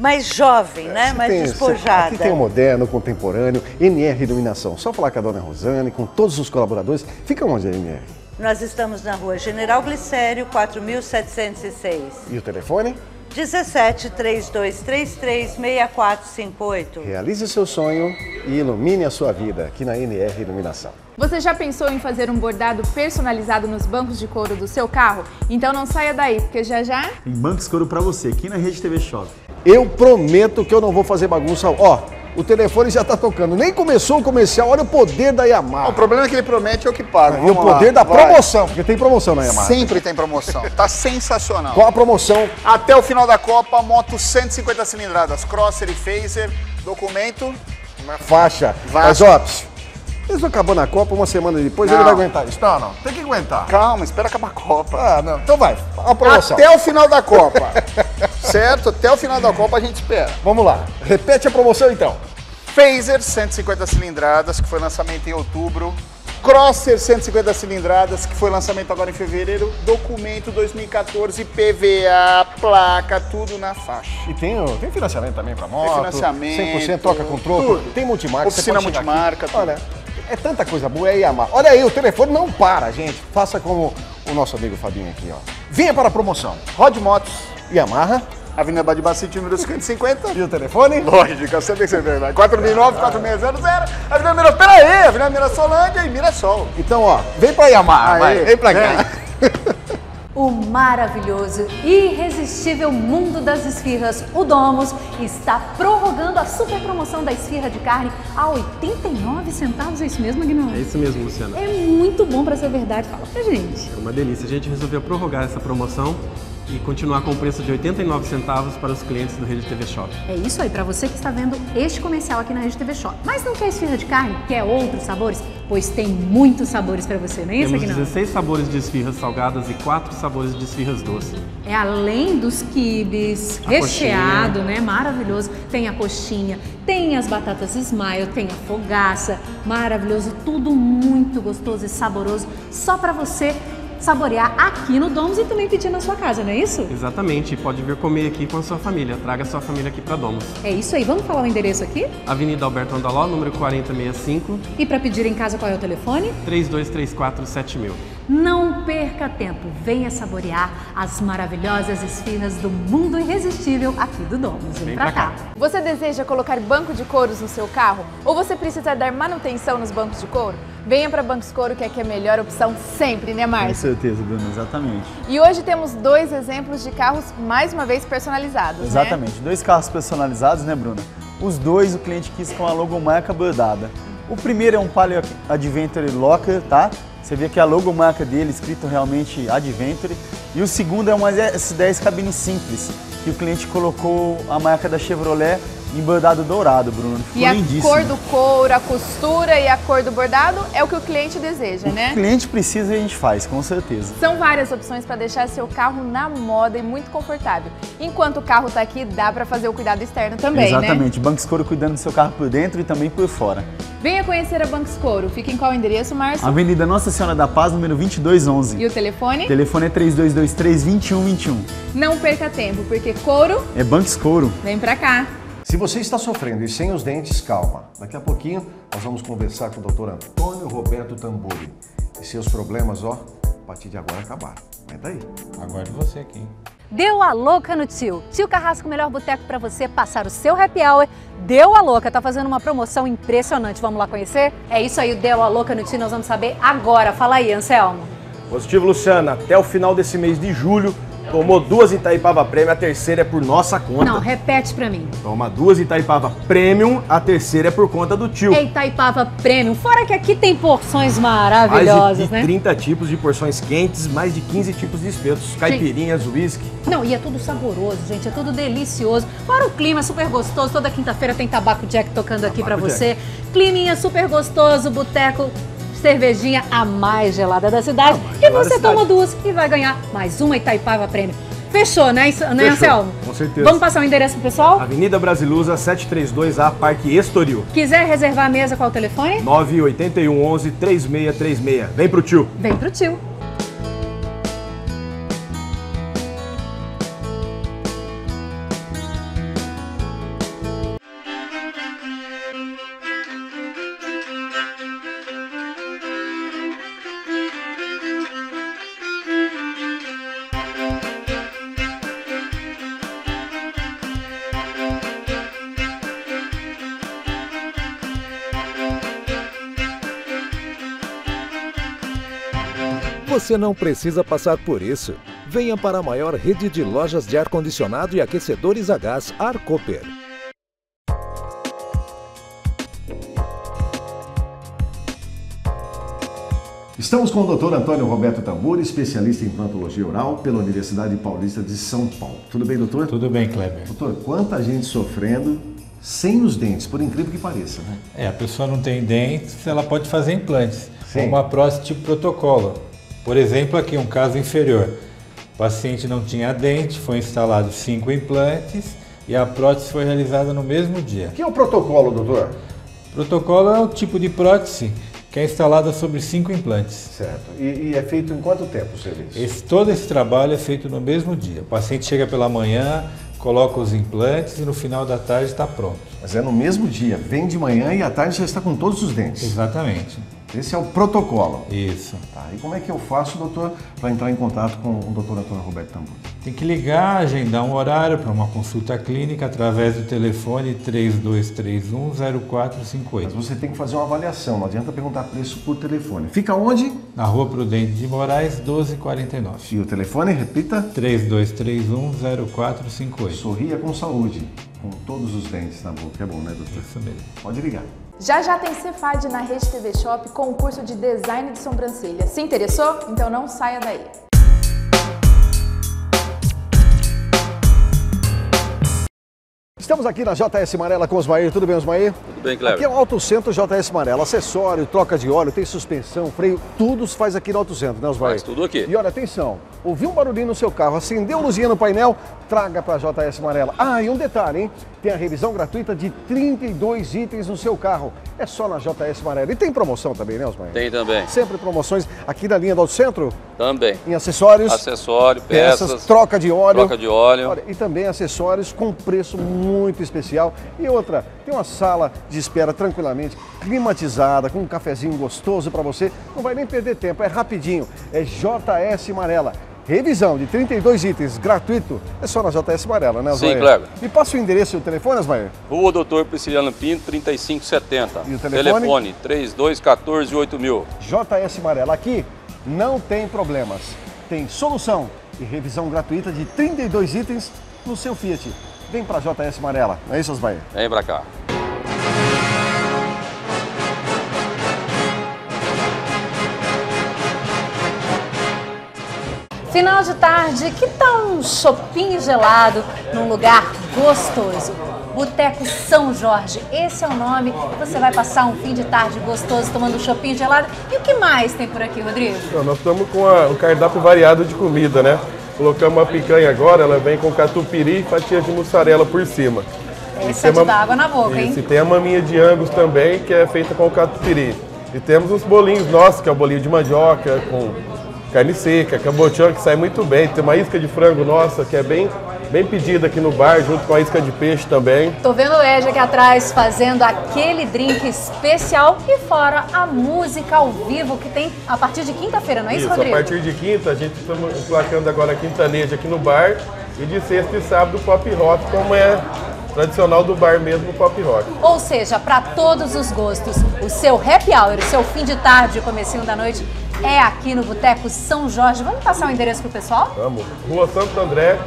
mais jovem, é, né? Mais tem, despojada. Aqui tem o moderno, contemporâneo, N R Iluminação. Só falar com a dona Rosane, com todos os colaboradores. Fica onde é N R? Nós estamos na rua General Glicério, quatro mil setecentos e seis. E o telefone? um sete, três dois três três, seis quatro cinco oito. Realize seu sonho e ilumine a sua vida aqui na N R Iluminação. Você já pensou em fazer um bordado personalizado nos bancos de couro do seu carro? Então não saia daí, porque já já... Tem bancos de couro pra você aqui na Rede T V Shop. Eu prometo que eu não vou fazer bagunça, ó. O telefone já tá tocando, nem começou o comercial, olha o poder da Yamaha. O problema é que ele promete é o que paga. E o poder lá, da vai. promoção, porque tem promoção na Yamaha. Sempre tem promoção, tá sensacional. Qual a promoção? Até o final da Copa, moto cento e cinquenta cilindradas, crosser e phaser, documento... Faixa, mas ó, eles acabando a Copa, uma semana depois não. ele vai aguentar isso. Não, não, tem que aguentar. Calma, espera acabar a Copa. Ah, não, então vai, a promoção. Até o final da Copa. Certo? Até o final da Copa a gente espera. Vamos lá. Repete a promoção então. Phaser cento e cinquenta cilindradas, que foi lançamento em outubro. Crosser cento e cinquenta cilindradas, que foi lançamento agora em fevereiro. Documento dois mil e quatorze, P V A, placa, tudo na faixa. E tem, tem financiamento também pra moto. Tem financiamento. cem por cento toca com troco. Tem multimarca. Oficina multimarca. Olha, é tanta coisa boa, é Yamaha. Olha aí, o telefone não para, gente. Faça como o nosso amigo Fabinho aqui, ó. Venha para a promoção. Rod Motos, Yamaha. Avenida Badibacite, número cinquenta e cinquenta. E o telefone? Lógico, eu sei que isso é verdade. quatro mil e nove, quatro mil e seis zero zero. Avenida Mira, peraí, Avenida Mira Solândia e Mirassol. Então, ó, vem pra Yamaha, aí, vai, vem pra cá. O maravilhoso e irresistível mundo das esfirras, o Domus, está prorrogando a super promoção da esfirra de carne a oitenta e nove centavos. É isso mesmo, Guilherme? É isso mesmo, Luciana. É muito bom pra ser verdade. Fala pra gente. É uma delícia. A gente resolveu prorrogar essa promoção e continuar com o preço de oitenta e nove centavos para os clientes do Rede T V Shop. É isso aí, para você que está vendo este comercial aqui na Rede T V Shop. Mas não quer esfirra de carne? Quer outros sabores? Pois tem muitos sabores para você, não é isso aqui não? Temos dezesseis sabores de esfirras salgadas e quatro sabores de esfirras doces. É além dos quibes, a recheado, coxinha. né? Maravilhoso. Tem a coxinha, tem as batatas Smile, tem a fogaça. Maravilhoso, tudo muito gostoso e saboroso, só para você saborear aqui no Domus e também pedir na sua casa, não é isso? Exatamente, pode vir comer aqui com a sua família, traga a sua família aqui para Domus. É isso aí, vamos falar o endereço aqui? Avenida Alberto Andaló, número quarenta, sessenta e cinco. E para pedir em casa qual é o telefone? três dois três quatro, sete mil. Não perca tempo, venha saborear as maravilhosas esquinas do mundo irresistível aqui do Domus. Vem, Vem pra cá. cá. Você deseja colocar banco de couros no seu carro? Ou você precisa dar manutenção nos bancos de couro? Venha para Bancos Couro, que aqui é a melhor opção sempre, né, Márcio? Com certeza, Bruno, exatamente. E hoje temos dois exemplos de carros, mais uma vez, personalizados, Exatamente, né? dois carros personalizados, né, Bruna? Os dois o cliente quis com a logomarca bordada. O primeiro é um Palio Adventure Locker, tá? Você vê que a logomarca dele, escrito realmente Adventure. E o segundo é uma S dez cabine simples, que o cliente colocou a marca da Chevrolet em bordado dourado, Bruno. Ficou e lindíssimo. A cor do couro, a costura e a cor do bordado é o que o cliente deseja, o né? O cliente precisa e a gente faz, com certeza. São várias opções para deixar seu carro na moda e muito confortável. Enquanto o carro está aqui, dá para fazer o cuidado externo também, Exatamente. Né? Bancos Couro cuidando do seu carro por dentro e também por fora. Venha conhecer a Bancos Couro. Fica em qual endereço, Márcio? Avenida Nossa Senhora da Paz, número vinte e dois onze. E o telefone? O telefone é três dois dois três, dois um dois um. Não perca tempo, porque couro... é Bancos Couro. Vem para cá. Se você está sofrendo e sem os dentes, calma. Daqui a pouquinho nós vamos conversar com o doutor Antônio Roberto Tamburi. E seus problemas, ó, a partir de agora acabaram. Mas daí. Aguarde você aqui, hein? Deu a louca no tio. Tio Carrasco, o melhor boteco para você passar o seu happy hour. Deu a louca, tá fazendo uma promoção impressionante. Vamos lá conhecer? É isso aí, o Deu a louca no tio, nós vamos saber agora. Fala aí, Anselmo. Positivo, Luciana. Até o final desse mês de julho, tomou duas Itaipava Premium, a terceira é por nossa conta. Não, repete pra mim. Toma duas Itaipava Premium, a terceira é por conta do tio. É Itaipava Premium, fora que aqui tem porções maravilhosas, mais de, né? trinta tipos de porções quentes, mais de quinze tipos de espetos, caipirinhas, uísque. Não, e é tudo saboroso, gente, é tudo delicioso. Fora o clima, super gostoso, toda quinta-feira tem Tabaco Jack tocando aqui pra você. Climinha super gostoso, boteco... cervejinha a mais gelada da cidade e você toma duas e vai ganhar mais uma Itaipava Prêmio. Fechou, né, né Anselmo? Com certeza. Vamos passar o endereço pro pessoal? Avenida Brasilusa, sete três dois A, Parque Estoril. Quiser reservar a mesa, qual o telefone? nove oito um, onze, três seis três seis. Vem pro tio. Vem pro tio. Você não precisa passar por isso. Venha para a maior rede de lojas de ar-condicionado e aquecedores a gás Arcooper. Estamos com o doutor Antônio Roberto Tamburi, especialista em implantologia oral pela Universidade Paulista de São Paulo. Tudo bem, doutor? Tudo bem, Kleber. Doutor, quanta gente sofrendo... sem os dentes, por incrível que pareça, né? É, a pessoa não tem dentes, ela pode fazer implantes, Sim. ou uma prótese tipo protocolo. Por exemplo, aqui um caso inferior. O paciente não tinha dente, foi instalado cinco implantes e a prótese foi realizada no mesmo dia. O que é o protocolo, doutor? Protocolo é o tipo de prótese que é instalada sobre cinco implantes. Certo. E, e é feito em quanto tempo o serviço? Esse, todo esse trabalho é feito no mesmo dia. O paciente chega pela manhã, coloca os implantes e no final da tarde está pronto. Mas é no mesmo dia, vem de manhã e à tarde já está com todos os dentes. Exatamente. Esse é o protocolo. Isso. Tá, e como é que eu faço, doutor, para entrar em contato com o doutor Antônio Roberto Tamburi? Tem que ligar, agendar um horário para uma consulta clínica através do telefone três dois três um, zero quatro cinco oito. Mas você tem que fazer uma avaliação, não adianta perguntar preço por telefone. Fica onde? Na Rua Prudente de Moraes, doze quarenta e nove. E o telefone, repita? três dois três um, zero quatro cinco oito. Sorria com saúde, com todos os dentes na boca. É bom, né, doutor? Isso mesmo. Pode ligar. Já já tem Cefad na Rede T V Shop com o curso de Design de Sobrancelha. Se interessou? Então não saia daí. Estamos aqui na J S Marela com o Osmair. Tudo bem, Osmair? Tudo bem, Cleber. Aqui é o Auto Centro J S Marela. Acessório, troca de óleo, tem suspensão, freio, tudo se faz aqui no Auto Centro, né, Osmair? Faz tudo aqui. E olha, atenção, ouviu um barulhinho no seu carro, acendeu luzinha no painel, traga para a J S Marela. Ah, e um detalhe, hein? Tem a revisão gratuita de trinta e dois itens no seu carro. é só na J S Marela. E tem promoção também, né, Osmar? Tem também. Sempre promoções aqui na linha do centro? Também. Em acessórios? Acessório, peças, peças, troca de óleo. Troca de óleo. Olha, e também acessórios com preço muito especial. E outra, tem uma sala de espera tranquilamente, climatizada, com um cafezinho gostoso para você. Não vai nem perder tempo, é rapidinho. É J S Marela. Revisão de trinta e dois itens, gratuito, é só na J S Marela, né, Osmar? Sim, claro. E passa o endereço e o telefone, Osmar? Rua Doutor Prisciliano Pinto, trinta e cinco setenta. E o telefone? Telefone trinta e dois, quatorze, oito mil. J S Marela, aqui não tem problemas, tem solução e revisão gratuita de trinta e dois itens no seu Fiat. Vem pra J S Marela, não é isso, Osmar? Vem pra cá. Final de tarde, que tal um chopinho gelado num lugar gostoso? Boteco São Jorge, esse é o nome. Você vai passar um fim de tarde gostoso tomando um chopinho gelado. E o que mais tem por aqui, Rodrigo? Então, nós estamos com a, um cardápio variado de comida, né? Colocamos a picanha agora, ela vem com catupiry e fatias de mussarela por cima. Essa é de dar água na boca, hein? E tem a maminha de Angus também, que é feita com catupiry. E temos os bolinhos nossos, que é o bolinho de mandioca com carne seca, cabotião, que sai muito bem. Tem uma isca de frango nossa, que é bem, bem pedida aqui no bar, junto com a isca de peixe também. Tô vendo o Ed aqui atrás fazendo aquele drink especial e fora a música ao vivo que tem a partir de quinta-feira, não é isso, isso Rodrigo? Isso, a partir de quinta, a gente está emplacando agora a quintaneja aqui no bar e de sexta e sábado pop rock, como é tradicional do bar mesmo, pop rock. Ou seja, para todos os gostos, o seu happy hour, o seu fim de tarde, o comecinho da noite, é aqui no Boteco São Jorge. Vamos passar o endereço pro pessoal? Vamos. Rua Santo André,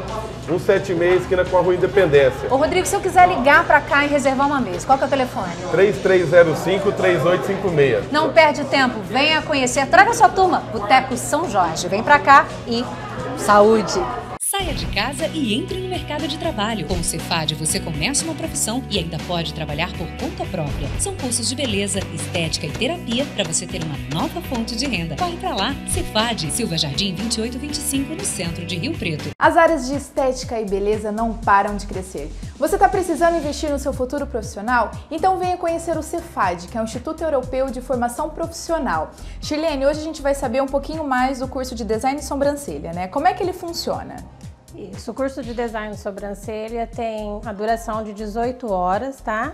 cento e setenta e seis, esquina com a Rua Independência. Ô Rodrigo, se eu quiser ligar para cá e reservar uma mesa, qual que é o telefone? três três zero cinco, três oito cinco seis. Não perde tempo, venha conhecer, traga sua turma. Boteco São Jorge, vem para cá e saúde! Saia de casa e entre no mercado de trabalho. Com o Cefad você começa uma profissão e ainda pode trabalhar por conta própria. São cursos de beleza, estética e terapia para você ter uma nova fonte de renda. Corre para lá, Cefad, Silva Jardim vinte e oito vinte e cinco, no centro de Rio Preto. As áreas de estética e beleza não param de crescer. Você está precisando investir no seu futuro profissional? Então venha conhecer o Cefad, que é o Instituto Europeu de Formação Profissional. Chilene, hoje a gente vai saber um pouquinho mais do curso de Design e Sobrancelha, né? Como é que ele funciona? Isso, o curso de Design de Sobrancelha tem a duração de dezoito horas, tá?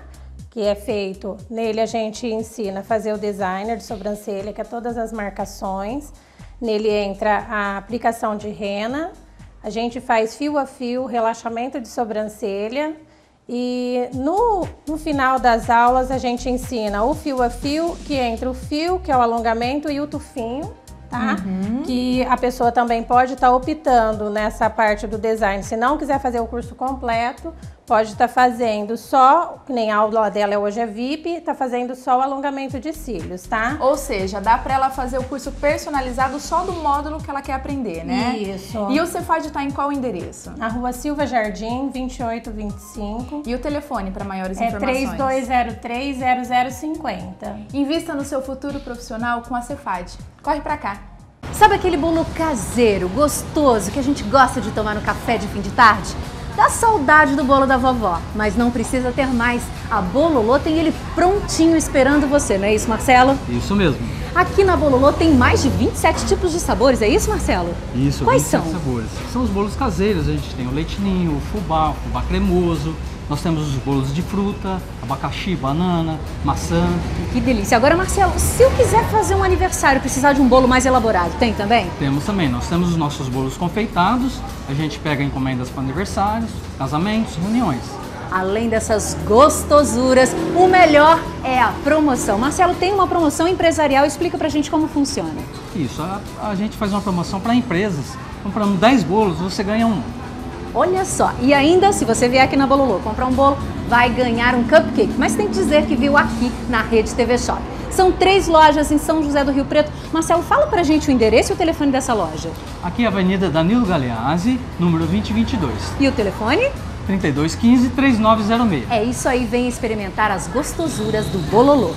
Que é feito, nele a gente ensina a fazer o designer de sobrancelha, que é todas as marcações. Nele entra a aplicação de rena, a gente faz fio a fio, relaxamento de sobrancelha. E no, no final das aulas a gente ensina o fio a fio, que entra o fio, que é o alongamento, e o tufinho. Tá? Uhum. Que a pessoa também pode estar tá optando nessa parte do design. Se não quiser fazer o curso completo, pode estar tá fazendo só, que nem a aula dela hoje é V I P, tá fazendo só o alongamento de cílios, tá? Ou seja, dá para ela fazer o curso personalizado só do módulo que ela quer aprender, né? Isso. E o Cefad tá em qual endereço? Na Rua Silva Jardim, vinte e oito vinte e cinco. E o telefone para maiores é informações? É trinta e dois zero três, zero zero cinquenta. Invista no seu futuro profissional com a Cefad. Corre para cá. Sabe aquele bolo caseiro, gostoso, que a gente gosta de tomar no café de fim de tarde? Dá saudade do bolo da vovó, mas não precisa ter mais. A Bololô tem ele prontinho esperando você, não é isso, Marcelo? Isso mesmo. Aqui na Bololô tem mais de vinte e sete tipos de sabores, é isso, Marcelo? Isso, quais são? Sabores. São os bolos caseiros, a gente tem o leitinho, o fubá, o fubá cremoso. Nós temos os bolos de fruta, abacaxi, banana, maçã. Que delícia. Agora, Marcelo, se eu quiser fazer um aniversário, precisar de um bolo mais elaborado, tem também? Temos também. Nós temos os nossos bolos confeitados, a gente pega encomendas para aniversários, casamentos, reuniões. Além dessas gostosuras, o melhor é a promoção. Marcelo, tem uma promoção empresarial, explica pra gente como funciona. Isso, a, a gente faz uma promoção para empresas. Comprando dez bolos, você ganha um. Olha só, e ainda se você vier aqui na Bololô comprar um bolo, vai ganhar um cupcake. Mas tem que dizer que viu aqui na Rede T V Shop. São três lojas em São José do Rio Preto. Marcelo, fala pra gente o endereço e o telefone dessa loja. Aqui é a Avenida Danilo Galeazzi, número vinte e vinte e dois. E o telefone? trinta e dois quinze, trinta e nove zero seis. É isso aí, vem experimentar as gostosuras do Bololô.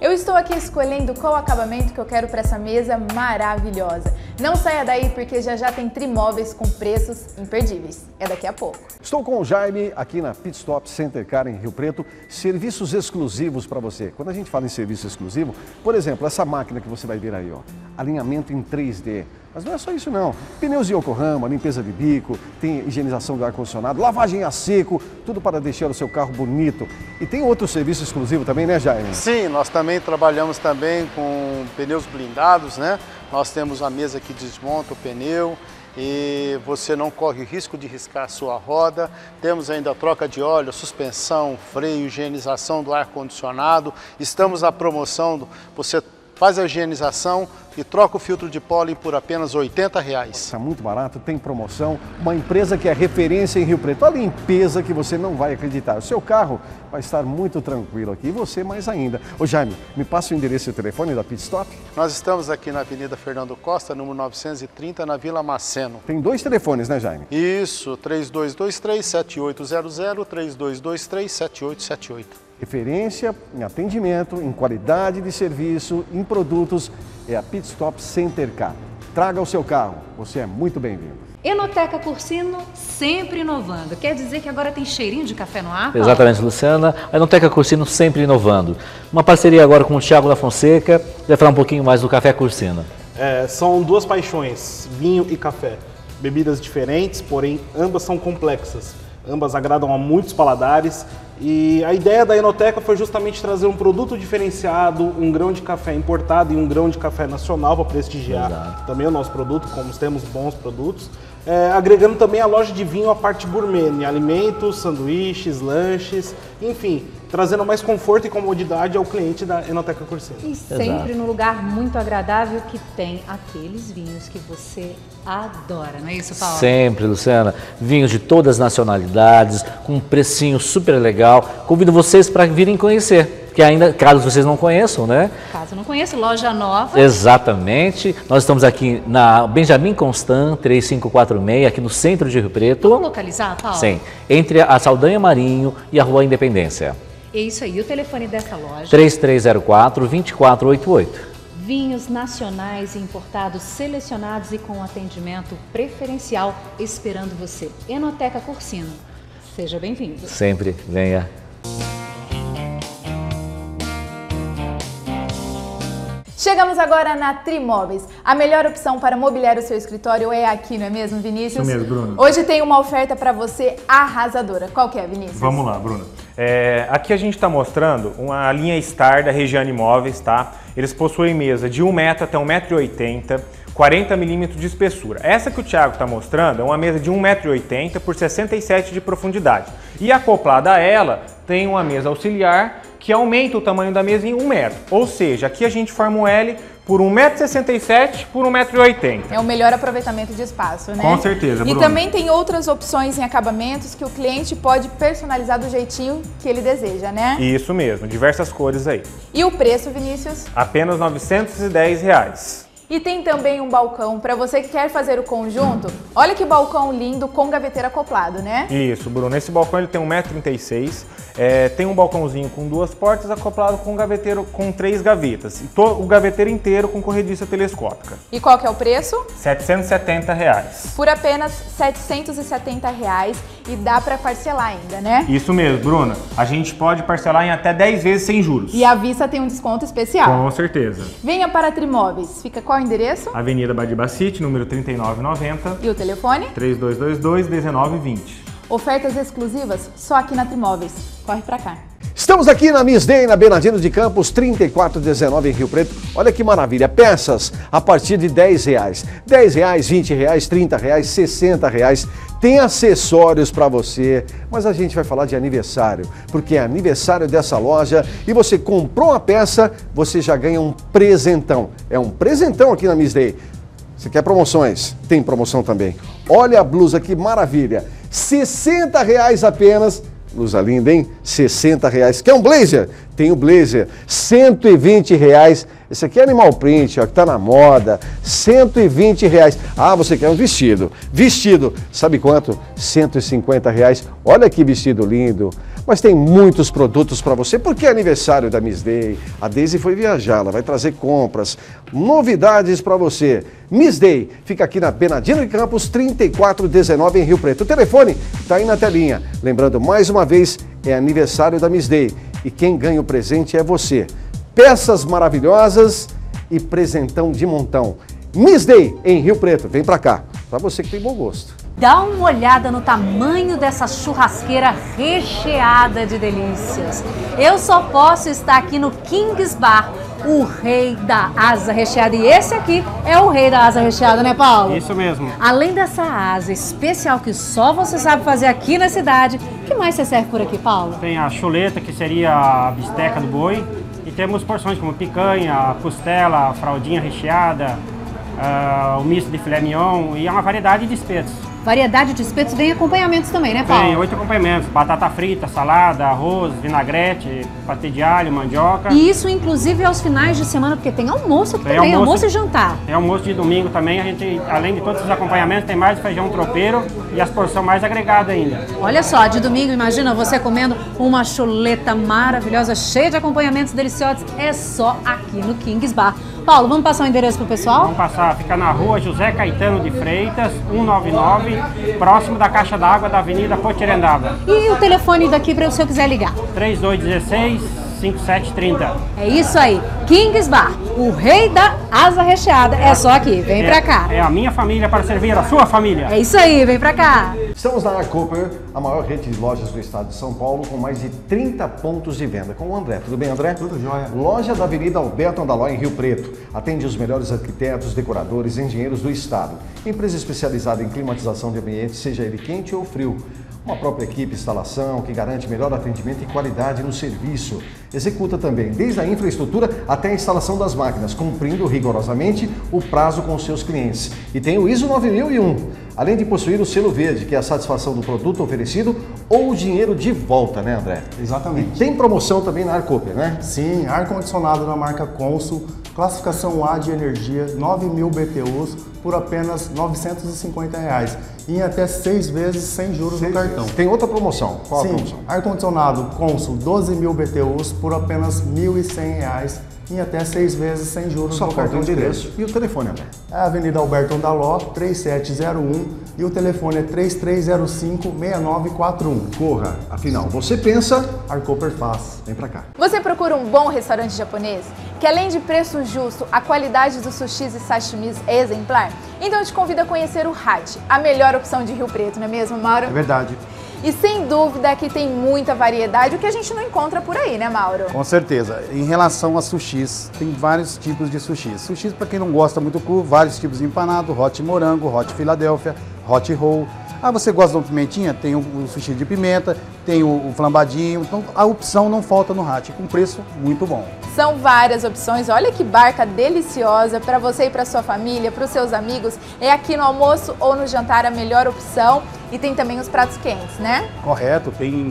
Eu Eu estou aqui escolhendo qual acabamento que eu quero para essa mesa maravilhosa. Não saia daí porque já já tem TriMóveis com preços imperdíveis. É daqui a pouco. Estou com o Jaime aqui na Pit Stop Center Car em Rio Preto. Serviços exclusivos para você. Quando a gente fala em serviço exclusivo, por exemplo, essa máquina que você vai ver aí, ó, alinhamento em três D. Mas não é só isso não. Pneus de Yokohama, limpeza de bico, tem higienização do ar-condicionado, lavagem a seco, tudo para deixar o seu carro bonito. E tem outro serviço exclusivo também, né, Jaime? Sim, nós também trabalhamos também com pneus blindados, né? Nós temos a mesa que desmonta o pneu e você não corre risco de riscar a sua roda. Temos ainda a troca de óleo, suspensão, freio, higienização do ar-condicionado. Estamos na promoção, do, você faz a higienização e troca o filtro de pólen por apenas oitenta reais. Isso é muito barato, tem promoção. Uma empresa que é referência em Rio Preto. A limpeza que você não vai acreditar. O seu carro vai estar muito tranquilo aqui. E você mais ainda. Ô Jaime, me passa o endereço e o telefone da Pit Stop. Nós estamos aqui na Avenida Fernando Costa, número novecentos e trinta, na Vila Maceno. Tem dois telefones, né, Jaime? Isso, três dois dois três, sete oito zero zero, três dois dois três, sete oito sete oito. Referência em atendimento, em qualidade de serviço, em produtos, é a Pit Stop Center Car. Traga o seu carro, você é muito bem-vindo. Enoteca Cursino sempre inovando. Quer dizer que agora tem cheirinho de café no ar? Exatamente, Luciana. A Enoteca Cursino sempre inovando. Uma parceria agora com o Thiago da Fonseca, vai falar um pouquinho mais do café Cursino. É, são duas paixões, vinho e café. Bebidas diferentes, porém ambas são complexas. Ambas agradam a muitos paladares. E a ideia da Enoteca foi justamente trazer um produto diferenciado, um grão de café importado e um grão de café nacional para prestigiar Exato. Também o nosso produto, como temos bons produtos. É, agregando também a loja de vinho à parte gourmet, alimentos, sanduíches, lanches, enfim, trazendo mais conforto e comodidade ao cliente da Enoteca Cursino. E sempre num lugar muito agradável que tem aqueles vinhos que você adora, não é isso, Paulo? Sempre, Luciana. Vinhos de todas as nacionalidades, com um precinho super legal. Convido vocês para virem conhecer, que ainda, caso vocês não conheçam, né? Caso não conheça, loja nova. Exatamente. Nós estamos aqui na Benjamin Constant, três cinco quatro seis, aqui no centro de Rio Preto. Vamos localizar, Paulo? Sim. Entre a Saldanha Marinho e a Rua Independência. É isso aí, o telefone dessa loja... três três zero quatro, dois quatro oito oito. Vinhos nacionais e importados selecionados e com atendimento preferencial esperando você. Enoteca Cursino, seja bem-vindo. Sempre, venha. Chegamos agora na TriMóveis. A melhor opção para mobiliar o seu escritório é aqui, não é mesmo, Vinícius? Isso mesmo, Bruno. Hoje tem uma oferta para você arrasadora. Qual que é, Vinícius? Vamos lá, Bruno. É, aqui a gente está mostrando uma linha Star da Regiane Imóveis, tá? Eles possuem mesa de um metro até um metro e oitenta, quarenta milímetros de espessura. Essa que o Thiago está mostrando é uma mesa de um metro e oitenta por sessenta e sete de profundidade. E acoplada a ela, tem uma mesa auxiliar que aumenta o tamanho da mesa em um metro. Ou seja, aqui a gente forma um L por um metro e sessenta e sete por um metro e oitenta. É o melhor aproveitamento de espaço, né? Com certeza, Bruno. E também tem outras opções em acabamentos que o cliente pode personalizar do jeitinho que ele deseja, né? Isso mesmo, diversas cores aí. E o preço, Vinícius? Apenas novecentos e dez reais. E tem também um balcão para você que quer fazer o conjunto. Olha que balcão lindo com gaveteiro acoplado, né? Isso, Bruno. Esse balcão ele tem um metro e trinta e seis. É, tem um balcãozinho com duas portas acoplado com um gaveteiro com três gavetas. E to, o gaveteiro inteiro com corrediça telescópica. E qual que é o preço? setecentos e setenta reais. Por apenas setecentos e setenta reais e dá para parcelar ainda, né? Isso mesmo, Bruna. A gente pode parcelar em até dez vezes sem juros. E à vista tem um desconto especial. Com certeza. Venha para a TriMóveis. Fica com a endereço? Avenida Badibacite, número trinta e nove noventa. E o telefone? três dois dois dois, um nove dois zero. Ofertas exclusivas só aqui na TriMóveis. Corre pra cá. Estamos aqui na Miss Day, na Bernardino de Campos, trinta e quatro dezenove em Rio Preto. Olha que maravilha, peças a partir de dez reais. dez reais, vinte reais, trinta reais, sessenta reais. Tem acessórios para você, mas a gente vai falar de aniversário, porque é aniversário dessa loja e você comprou uma peça, você já ganha um presentão. É um presentão aqui na Miss Day. Você quer promoções? Tem promoção também. Olha a blusa, que maravilha. sessenta reais apenas. Blusa linda, hein? sessenta reais. Quer um blazer? Tem o blazer. cento e vinte reais. Esse aqui é animal print, ó, que tá na moda. cento e vinte reais. Ah, você quer um vestido. Vestido, sabe quanto? cento e cinquenta reais. Olha que vestido lindo. mas tem muitos produtos para você, porque é aniversário da Miss Day. A Daisy foi viajar, ela vai trazer compras, novidades para você. Miss Day fica aqui na Benedito de Campos, trinta e quatro dezenove, em Rio Preto. O telefone está aí na telinha. Lembrando, mais uma vez, é aniversário da Miss Day e quem ganha o presente é você. Peças maravilhosas e presentão de montão. Miss Day em Rio Preto, vem pra cá, pra você que tem bom gosto. Dá uma olhada no tamanho dessa churrasqueira recheada de delícias. Eu só posso estar aqui no King's Bar, o rei da asa recheada. E esse aqui é o rei da asa recheada, né, Paulo? Isso mesmo. Além dessa asa especial que só você sabe fazer aqui na cidade, o que mais você serve por aqui, Paulo? Tem a chuleta, que seria a bisteca do boi. E temos porções como picanha, costela, fraldinha recheada, uh, o misto de filé mignon e uma variedade de espetos. Variedade de espetos, tem acompanhamentos também, né, Paulo? Tem oito acompanhamentos, batata frita, salada, arroz, vinagrete, patê de alho, mandioca. E isso, inclusive, aos finais de semana, porque tem almoço aqui tem também, almoço, almoço e jantar. Tem almoço de domingo também, a gente, além de todos os acompanhamentos, tem mais feijão tropeiro e as porções mais agregadas ainda. Olha só, de domingo, imagina você comendo uma chuleta maravilhosa, cheia de acompanhamentos deliciosos, é só aqui no King's Bar. Paulo, vamos passar o endereço pro pessoal? Vamos passar, fica na rua José Caetano de Freitas, cento e noventa e nove, próximo da caixa d'água da Avenida Potirendaba. E o telefone daqui para o senhor quiser ligar? trinta e dois dezesseis, cinquenta e sete trinta. É isso aí, King's Bar, o rei da asa recheada, é só aqui, vem é, pra cá. É a minha família para servir a sua família. É isso aí, vem pra cá. Estamos na Arcooper, a maior rede de lojas do estado de São Paulo, com mais de trinta pontos de venda. Com o André, tudo bem, André? Tudo jóia. Loja da Avenida Alberto Andaló, em Rio Preto. Atende os melhores arquitetos, decoradores e engenheiros do estado. Empresa especializada em climatização de ambiente, seja ele quente ou frio. Uma própria equipe, instalação, que garante melhor atendimento e qualidade no serviço. Executa também desde a infraestrutura até a instalação das máquinas, cumprindo rigorosamente o prazo com seus clientes. E tem o ISO nove mil e um, além de possuir o selo verde, que é a satisfação do produto oferecido ou o dinheiro de volta, né, André? Exatamente. E tem promoção também na Arcooper, né? Sim, ar-condicionado da marca Consul, classificação A de energia, nove mil B T Us, por apenas novecentos e cinquenta reais. E em até seis vezes sem juros seis no cartão. Vezes. Tem outra promoção? Qual Sim, a promoção? Ar-condicionado Consul, doze mil B T Us, por apenas mil e cem reais. Em até seis vezes sem juros Só no cartão de crédito. E o telefone, André? É a Avenida Alberto Andaló, três sete zero um, e o telefone é três três zero cinco, seis nove quatro um. Corra! Afinal, você pensa, Arcooper faz. Vem pra cá. Você procura um bom restaurante japonês? Que além de preço justo, a qualidade dos sushis e sashimis é exemplar? Então eu te convido a conhecer o H A T, a melhor opção de Rio Preto, não é mesmo, Mauro? É verdade. E sem dúvida que tem muita variedade, o que a gente não encontra por aí, né, Mauro? Com certeza. Em relação a sushis, tem vários tipos de sushis. Sushis, para quem não gosta muito cru, vários tipos de empanado, hot morango, hot Filadélfia, hot roll. Ah, você gosta de uma pimentinha? Tem o sushi de pimenta, tem o flambadinho. Então, a opção não falta no H A T, com preço muito bom. São várias opções. Olha que barca deliciosa para você e para sua família, para os seus amigos. É aqui no almoço ou no jantar a melhor opção. E tem também os pratos quentes, né? Correto. Tem...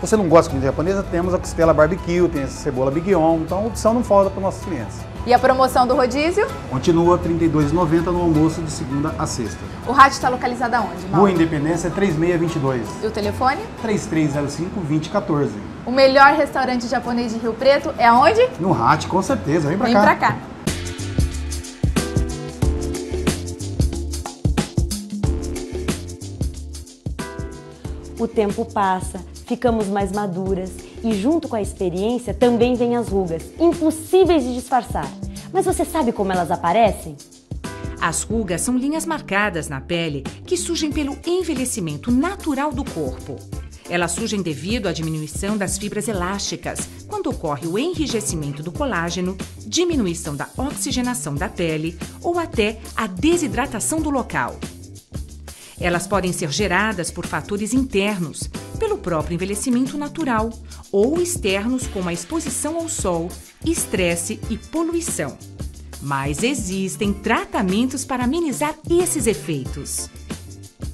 Se você não gosta de comida japonesa, temos a costela barbecue, tem a cebola Big On. Então, a opção não falta para os nossos clientes. E a promoção do rodízio? Continua trinta e dois reais e noventa centavos no almoço de segunda a sexta. O H A T está localizado aonde, Mauro? Rua Independência, três seis dois dois. E o telefone? três três zero cinco, dois zero um quatro. O melhor restaurante japonês de Rio Preto é aonde? No H A T, com certeza. Vem pra Vem cá. Vem pra cá. O tempo passa, ficamos mais maduras e junto com a experiência também vêm as rugas, impossíveis de disfarçar. Mas você sabe como elas aparecem? As rugas são linhas marcadas na pele que surgem pelo envelhecimento natural do corpo. Elas surgem devido à diminuição das fibras elásticas, quando ocorre o enrijecimento do colágeno, diminuição da oxigenação da pele ou até a desidratação do local. Elas podem ser geradas por fatores internos, pelo próprio envelhecimento natural, ou externos como a exposição ao sol, estresse e poluição. Mas existem tratamentos para amenizar esses efeitos.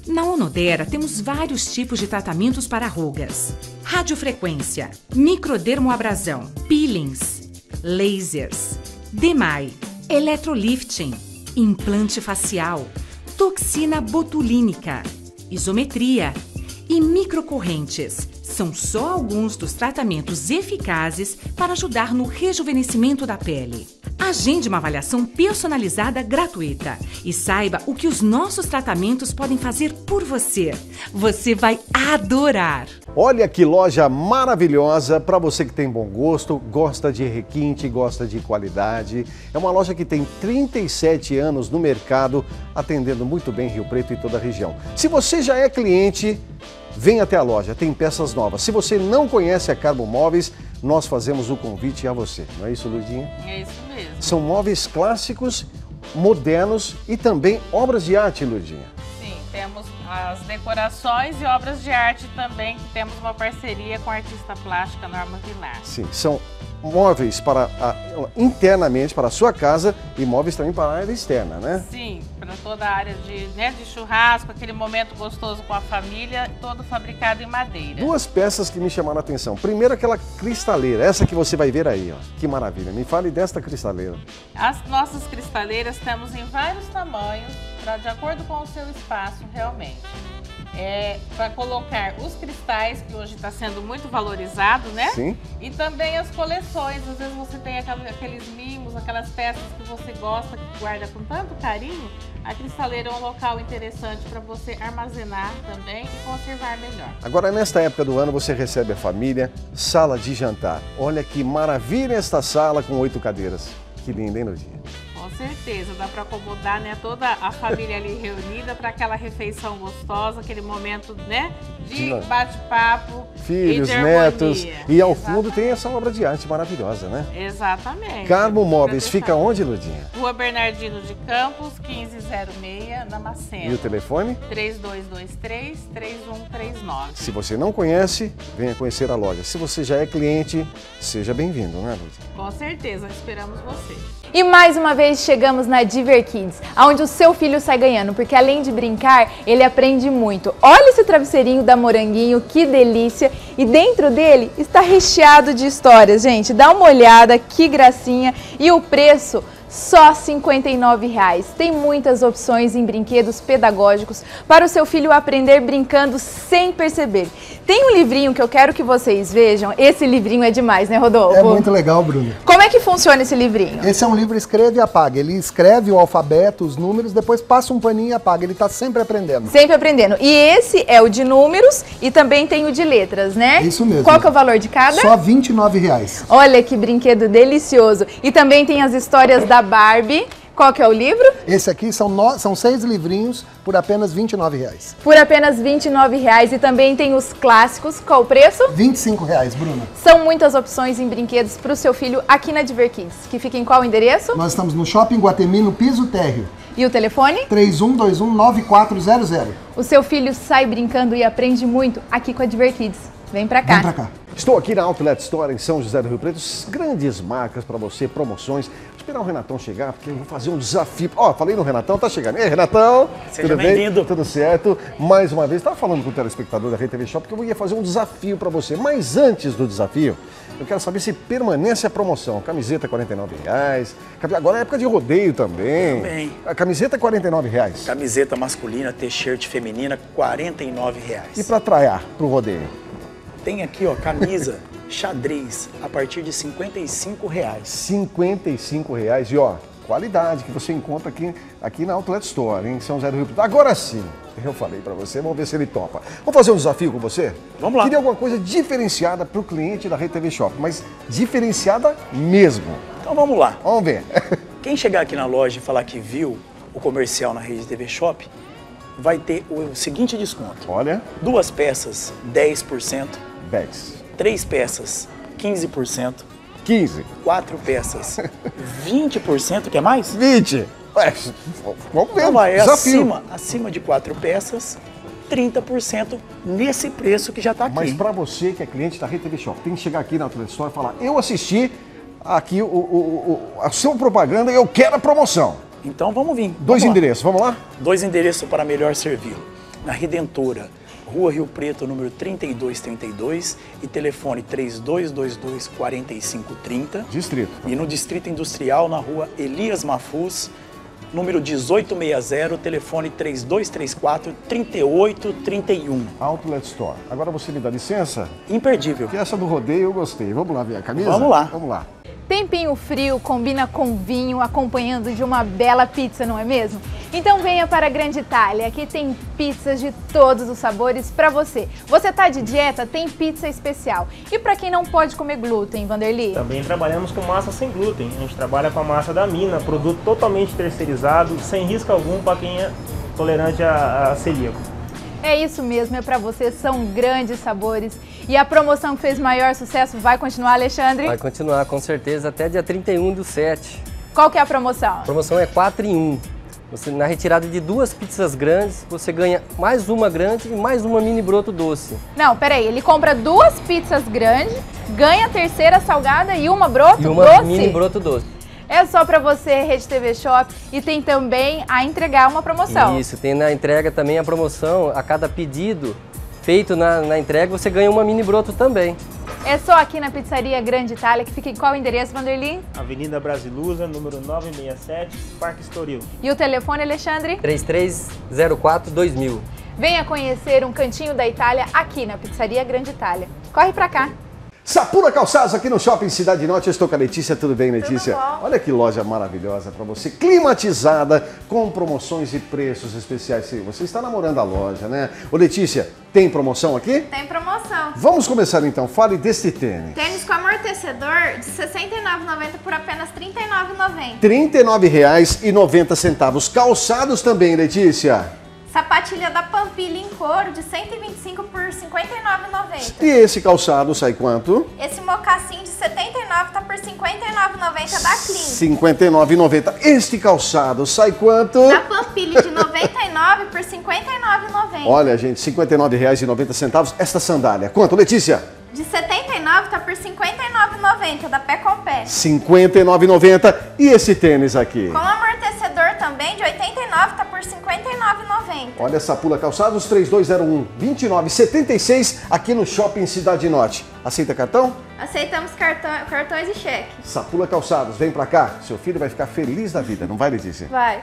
Na Onodera temos vários tipos de tratamentos para rugas: radiofrequência, microdermoabrasão, peelings, lasers, D M A I, eletrolifting, implante facial, toxina botulínica, isometria e microcorrentes, são só alguns dos tratamentos eficazes para ajudar no rejuvenescimento da pele. Agende uma avaliação personalizada gratuita e saiba o que os nossos tratamentos podem fazer por você. Você vai adorar! Olha que loja maravilhosa para você que tem bom gosto, gosta de requinte, gosta de qualidade. É uma loja que tem trinta e sete anos no mercado, atendendo muito bem Rio Preto e toda a região. Se você já é cliente, vem até a loja, tem peças novas. Se você não conhece a Carbo Móveis, nós fazemos o convite a você. Não é isso, Ludinha? É isso mesmo. São móveis clássicos, modernos e também obras de arte, Ludinha. Sim, temos as decorações e obras de arte também, que temos uma parceria com a artista plástica Norma Vilar. Sim, são móveis para a, internamente para a sua casa e móveis também para a área externa, né? Sim, para toda a área de, né, de churrasco, aquele momento gostoso com a família, todo fabricado em madeira. Duas peças que me chamaram a atenção. Primeiro, aquela cristaleira, essa que você vai ver aí, ó. Que maravilha. Me fale desta cristaleira. As nossas cristaleiras temos em vários tamanhos, pra, de acordo com o seu espaço, realmente. É, para colocar os cristais, que hoje está sendo muito valorizado, né? Sim. E também as coleções. Às vezes você tem aqueles mimos, aquelas peças que você gosta, que guarda com tanto carinho. A cristaleira é um local interessante para você armazenar também e conservar melhor. Agora, nesta época do ano, você recebe a família, sala de jantar. Olha que maravilha esta sala com oito cadeiras. Que linda, hein, Ludinha? Com certeza, dá para acomodar, né, toda a família ali reunida para aquela refeição gostosa, aquele momento, né, de bate-papo, filhos, e netos. E ao Exatamente. Fundo tem essa obra de arte maravilhosa, né? Exatamente. Carmo Móveis fica onde, Ludinha? Rua Bernardino de Campos, quinze zero seis, na Maceno. E o telefone? três dois dois três, três um três nove. Se você não conhece, venha conhecer a loja. Se você já é cliente, seja bem-vindo, né, Ludinha? Com certeza, esperamos você. E mais uma vez chegamos na Diver Kids, onde o seu filho sai ganhando, porque além de brincar, ele aprende muito. Olha esse travesseirinho da Moranguinho, que delícia! E dentro dele está recheado de histórias, gente. Dá uma olhada, que gracinha! E o preço... Só cinquenta e nove reais. Tem muitas opções em brinquedos pedagógicos para o seu filho aprender brincando sem perceber. Tem um livrinho que eu quero que vocês vejam. Esse livrinho é demais, né, Rodolfo? É muito legal, Bruno. Como é que funciona esse livrinho? Esse é um livro escreve e apaga. Ele escreve o alfabeto, os números, depois passa um paninho e apaga. Ele está sempre aprendendo. Sempre aprendendo. E esse é o de números e também tem o de letras, né? Isso mesmo. Qual que é o valor de cada? Só vinte e nove reais. Olha que brinquedo delicioso. E também tem as histórias da Barbie. Qual que é o livro? Esse aqui são, no... são seis livrinhos por apenas vinte e nove reais. Por apenas vinte e nove reais. E também tem os clássicos. Qual o preço? vinte e cinco reais, Bruna. São muitas opções em brinquedos para o seu filho aqui na Diver Kids, que fica em qual endereço? Nós estamos no Shopping Guatemi, no Piso Térreo. E o telefone? três um dois um nove quatro zero zero. O seu filho sai brincando e aprende muito aqui com a Diver Kids. Vem pra cá. Vem pra cá. Estou aqui na Outlet Store, em São José do Rio Preto. Grandes marcas para você, promoções. Vou esperar o Renatão chegar, porque eu vou fazer um desafio. Ó, oh, falei no Renatão, tá chegando. E aí, Renatão? Seja bem-vindo. Tudo certo? Mais uma vez, estava falando com o telespectador da REDE T V Shop que eu ia fazer um desafio para você. Mas antes do desafio, eu quero saber se permanece a promoção. Camiseta quarenta e nove reais. Agora é época de rodeio também. Também. A camiseta quarenta e nove reais. Camiseta masculina, t-shirt feminina, quarenta e nove reais. E para traiar pro rodeio? Tem aqui, ó, camisa, xadrez, a partir de cinquenta e cinco reais. cinquenta e cinco reais e, ó, qualidade que você encontra aqui, aqui na Outlet Store, em São José do Rio Preto. Agora sim, eu falei pra você, vamos ver se ele topa. Vamos fazer um desafio com você? Vamos lá. Queria alguma coisa diferenciada pro cliente da REDE T V Shop, mas diferenciada mesmo. Então vamos lá. Vamos ver. Quem chegar aqui na loja e falar que viu o comercial na REDE T V Shop, vai ter o seguinte desconto. Olha. Duas peças, dez por cento. dez. Três peças, quinze por cento. quinze. Quatro peças, vinte por cento, quer mais? vinte. Ué, vamos ver. Então vai, é acima, acima de quatro peças, trinta por cento nesse preço que já está aqui. Mas para você que é cliente da REDE T V Shop, tem que chegar aqui na Outlet Store e falar, eu assisti aqui o, o, o, a sua propaganda e eu quero a promoção. Então vamos vir. Vamos Dois lá. endereços, vamos lá? Dois endereços para melhor servi-lo. Na Redentora, Rua Rio Preto, número trinta e dois trinta e dois e telefone três dois dois dois, quatro cinco três zero. Distrito. E no Distrito Industrial, na Rua Elias Mafuz, número dezoito sessenta, telefone três dois três quatro, três oito três um. Outlet Store. Agora você me dá licença? Imperdível. Que essa do rodeio eu gostei. Vamos lá ver a camisa? Vamos lá. Vamos lá. Tempinho frio combina com vinho, acompanhando de uma bela pizza, não é mesmo? Então venha para a Grande Itália, aqui tem pizzas de todos os sabores para você. Você tá de dieta? Tem pizza especial. E para quem não pode comer glúten, Vanderlei? Também trabalhamos com massa sem glúten. A gente trabalha com a massa da mina, produto totalmente terceirizado, sem risco algum para quem é tolerante a, a celíaco. É isso mesmo, é pra você, são grandes sabores. E a promoção que fez maior sucesso vai continuar, Alexandre? Vai continuar, com certeza, até dia trinta e um do sete. Qual que é a promoção? A promoção é quatro em um. Você, na retirada de duas pizzas grandes, você ganha mais uma grande e mais uma mini broto doce. Não, peraí, ele compra duas pizzas grandes, ganha a terceira salgada e uma broto doce? E uma doce? Mini broto doce. É só para você, Rede T V Shop, e tem também a entregar uma promoção. Isso, tem na entrega também a promoção, a cada pedido feito na, na entrega você ganha uma mini broto também. É só aqui na Pizzaria Grande Itália, que fica em qual endereço, Vanderlei? Avenida Brasilusa, número nove sessenta e sete, Parque Estoril. E o telefone, Alexandre? três três zero quatro, dois mil. Venha conhecer um cantinho da Itália aqui na Pizzaria Grande Itália. Corre para cá! Sapula Calçados aqui no Shopping Cidade Norte. Eu estou com a Letícia. Tudo bem, Letícia? Tudo bom. Olha que loja maravilhosa para você, climatizada, com promoções e preços especiais. Você está namorando a loja, né? Ô Letícia, tem promoção aqui? Tem promoção. Vamos começar então. Fale desse tênis. Tênis com amortecedor de sessenta e nove reais e noventa centavos por apenas trinta e nove reais e noventa centavos. trinta e nove reais e noventa centavos. Calçados também, Letícia. Sapatilha da Pampilha em couro de cento e vinte e cinco reais por cinquenta e nove reais e noventa centavos. E esse calçado sai quanto? Esse mocassim de setenta e nove reais tá por cinquenta e nove reais e noventa centavos da Clean. cinquenta e nove reais e noventa centavos. Este calçado sai quanto? Da Pampilha de noventa e nove reais por cinquenta e nove reais e noventa centavos. Olha, gente, cinquenta e nove reais e noventa centavos. Esta sandália, quanto, Letícia? De setenta e nove reais tá por cinquenta e nove reais e noventa centavos da Pé com Pé. cinquenta e nove reais e noventa centavos. E esse tênis aqui? Com amortecedor também de oitenta e nove reais tá por cinquenta e nove reais e noventa centavos. Olha essa Sapula Calçados, trinta e dois zero um, vinte e nove setenta e seis, aqui no Shopping Cidade Norte. Aceita cartão? Aceitamos cartão, cartões e cheque. Sapula Calçados, vem pra cá. Seu filho vai ficar feliz da vida, não vai, Letícia? Vai.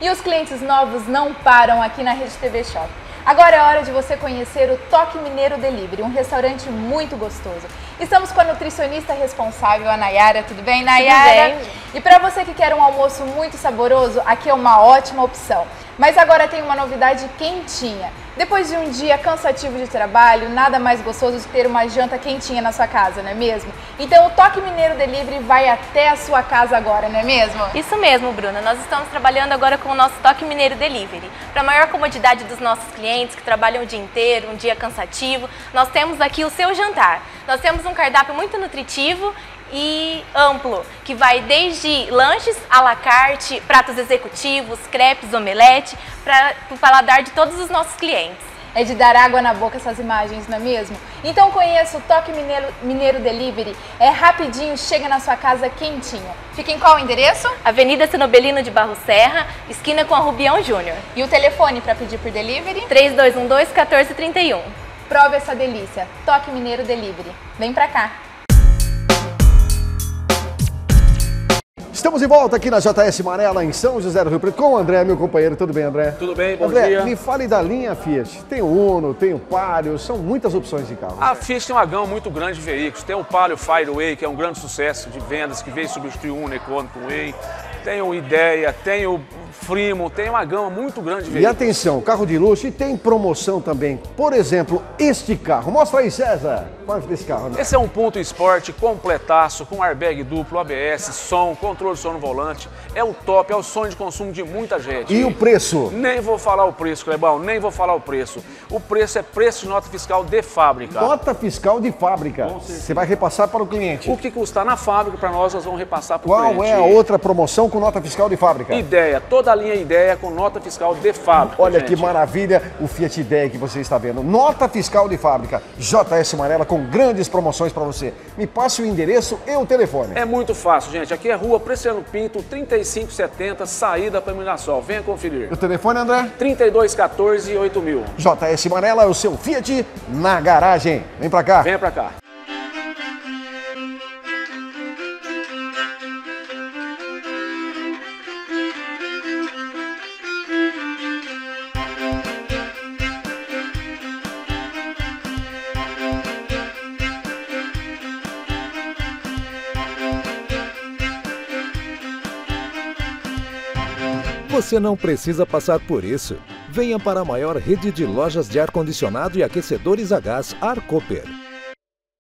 E os clientes novos não param aqui na Rede T V Shop. Agora é hora de você conhecer o Toque Mineiro Delivery, um restaurante muito gostoso. Estamos com a nutricionista responsável, a Nayara. Tudo bem, Nayara? Tudo bem. E para você que quer um almoço muito saboroso, aqui é uma ótima opção. Mas agora tem uma novidade quentinha. Depois de um dia cansativo de trabalho, nada mais gostoso de ter uma janta quentinha na sua casa, não é mesmo? Então o Toque Mineiro Delivery vai até a sua casa agora, não é mesmo? Isso mesmo, Bruna. Nós estamos trabalhando agora com o nosso Toque Mineiro Delivery. Para maior comodidade dos nossos clientes que trabalham o dia inteiro, um dia cansativo, nós temos aqui o seu jantar. Nós temos um cardápio muito nutritivo e amplo, que vai desde lanches à la carte, pratos executivos, crepes, omelete, para o paladar de todos os nossos clientes. É de dar água na boca essas imagens, não é mesmo? Então conheça o Toque Mineiro, Mineiro Delivery, é rapidinho, chega na sua casa quentinho. Fica em qual endereço? Avenida Sinobelino de Barro Serra, esquina com a Rubião Júnior. E o telefone para pedir por delivery? três dois um dois, um quatro três um. Prove essa delícia, Toque Mineiro Delivery. Vem pra cá! Estamos de volta aqui na J S Marela, em São José do Rio Preto, com o André, meu companheiro. Tudo bem, André? Tudo bem, bom André, dia. André, me fale da linha Fiat. Tem o Uno, tem o Palio, são muitas opções de carro. A Fiat tem uma gama muito grande de veículos. Tem o Palio Fireway, que é um grande sucesso de vendas, que veio substituir o Uno Econômico Way. Tem o Ideia, tem o Frimo, tem uma gama muito grande de veículos. E atenção, carro de luxo, e tem promoção também. Por exemplo, este carro. Mostra aí, César. Mostra esse carro. Né? Esse é um ponto esporte completaço, com airbag duplo, A B S, som, controle de som no volante, é o top, é o sonho de consumo de muita gente. E o preço? Nem vou falar o preço, Clebão, nem vou falar o preço. O preço é preço de nota fiscal de fábrica. Nota fiscal de fábrica. Você vai repassar para o cliente. O que custar na fábrica, para nós, nós vamos repassar para o cliente. Qual é a outra promoção com nota fiscal de fábrica? Ideia, toda a linha Ideia com nota fiscal de fábrica. Olha gente, que maravilha o Fiat Ideia que você está vendo. Nota fiscal de fábrica, J S Marela, com grandes promoções para você. Me passe o endereço e o telefone. É muito fácil, gente. Aqui é Rua Luciano Pinto, trinta e cinco setenta, saída para Minasol. Venha conferir. O telefone, André? trinta e dois quatorze, oito mil. J S Marela é o seu Fiat na garagem. Vem pra cá. Vem pra cá. Você não precisa passar por isso. Venha para a maior rede de lojas de ar-condicionado e aquecedores a gás Arcooper.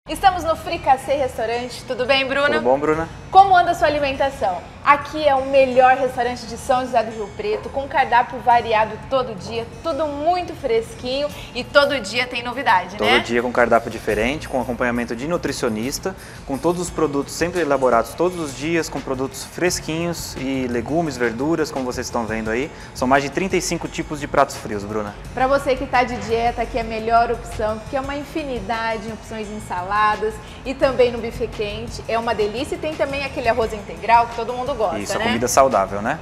Estamos no Fricassê Restaurante. Tudo bem, Bruna? Tudo bom, Bruna? Como anda a sua alimentação? Aqui é o melhor restaurante de São José do Rio Preto, com cardápio variado todo dia, tudo muito fresquinho e todo dia tem novidade, todo né? Todo dia com cardápio diferente, com acompanhamento de nutricionista, com todos os produtos sempre elaborados todos os dias, com produtos fresquinhos e legumes, verduras, como vocês estão vendo aí. São mais de trinta e cinco tipos de pratos frios, Bruna. Para você que está de dieta, aqui é a melhor opção, porque é uma infinidade de opções em saladas e também no bife quente. É uma delícia e tem também aquele arroz integral que todo mundo gosta, isso, né? A comida saudável, né?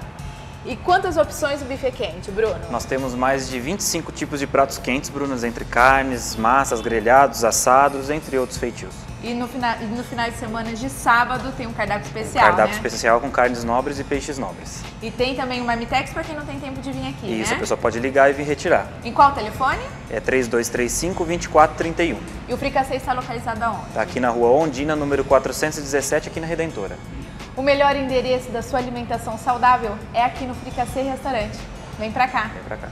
E quantas opções do buffet quente, Bruno? Nós temos mais de vinte e cinco tipos de pratos quentes, Bruno, entre carnes, massas, grelhados, assados, entre outros feitios. E no, fina... e no final de semana de sábado tem um cardápio especial, um cardápio né? especial com carnes nobres e peixes nobres. E tem também o Marmitex para quem não tem tempo de vir aqui, isso, né? Isso, a pessoa pode ligar e vir retirar. Em qual telefone? É trinta e dois, trinta e cinco, vinte e quatro, trinta e um. E o Fricassê está localizado aonde? Está aqui na rua Ondina, número quatrocentos e dezessete, aqui na Redentora. O melhor endereço da sua alimentação saudável é aqui no Fricassê Restaurante. Vem pra cá. Vem pra cá.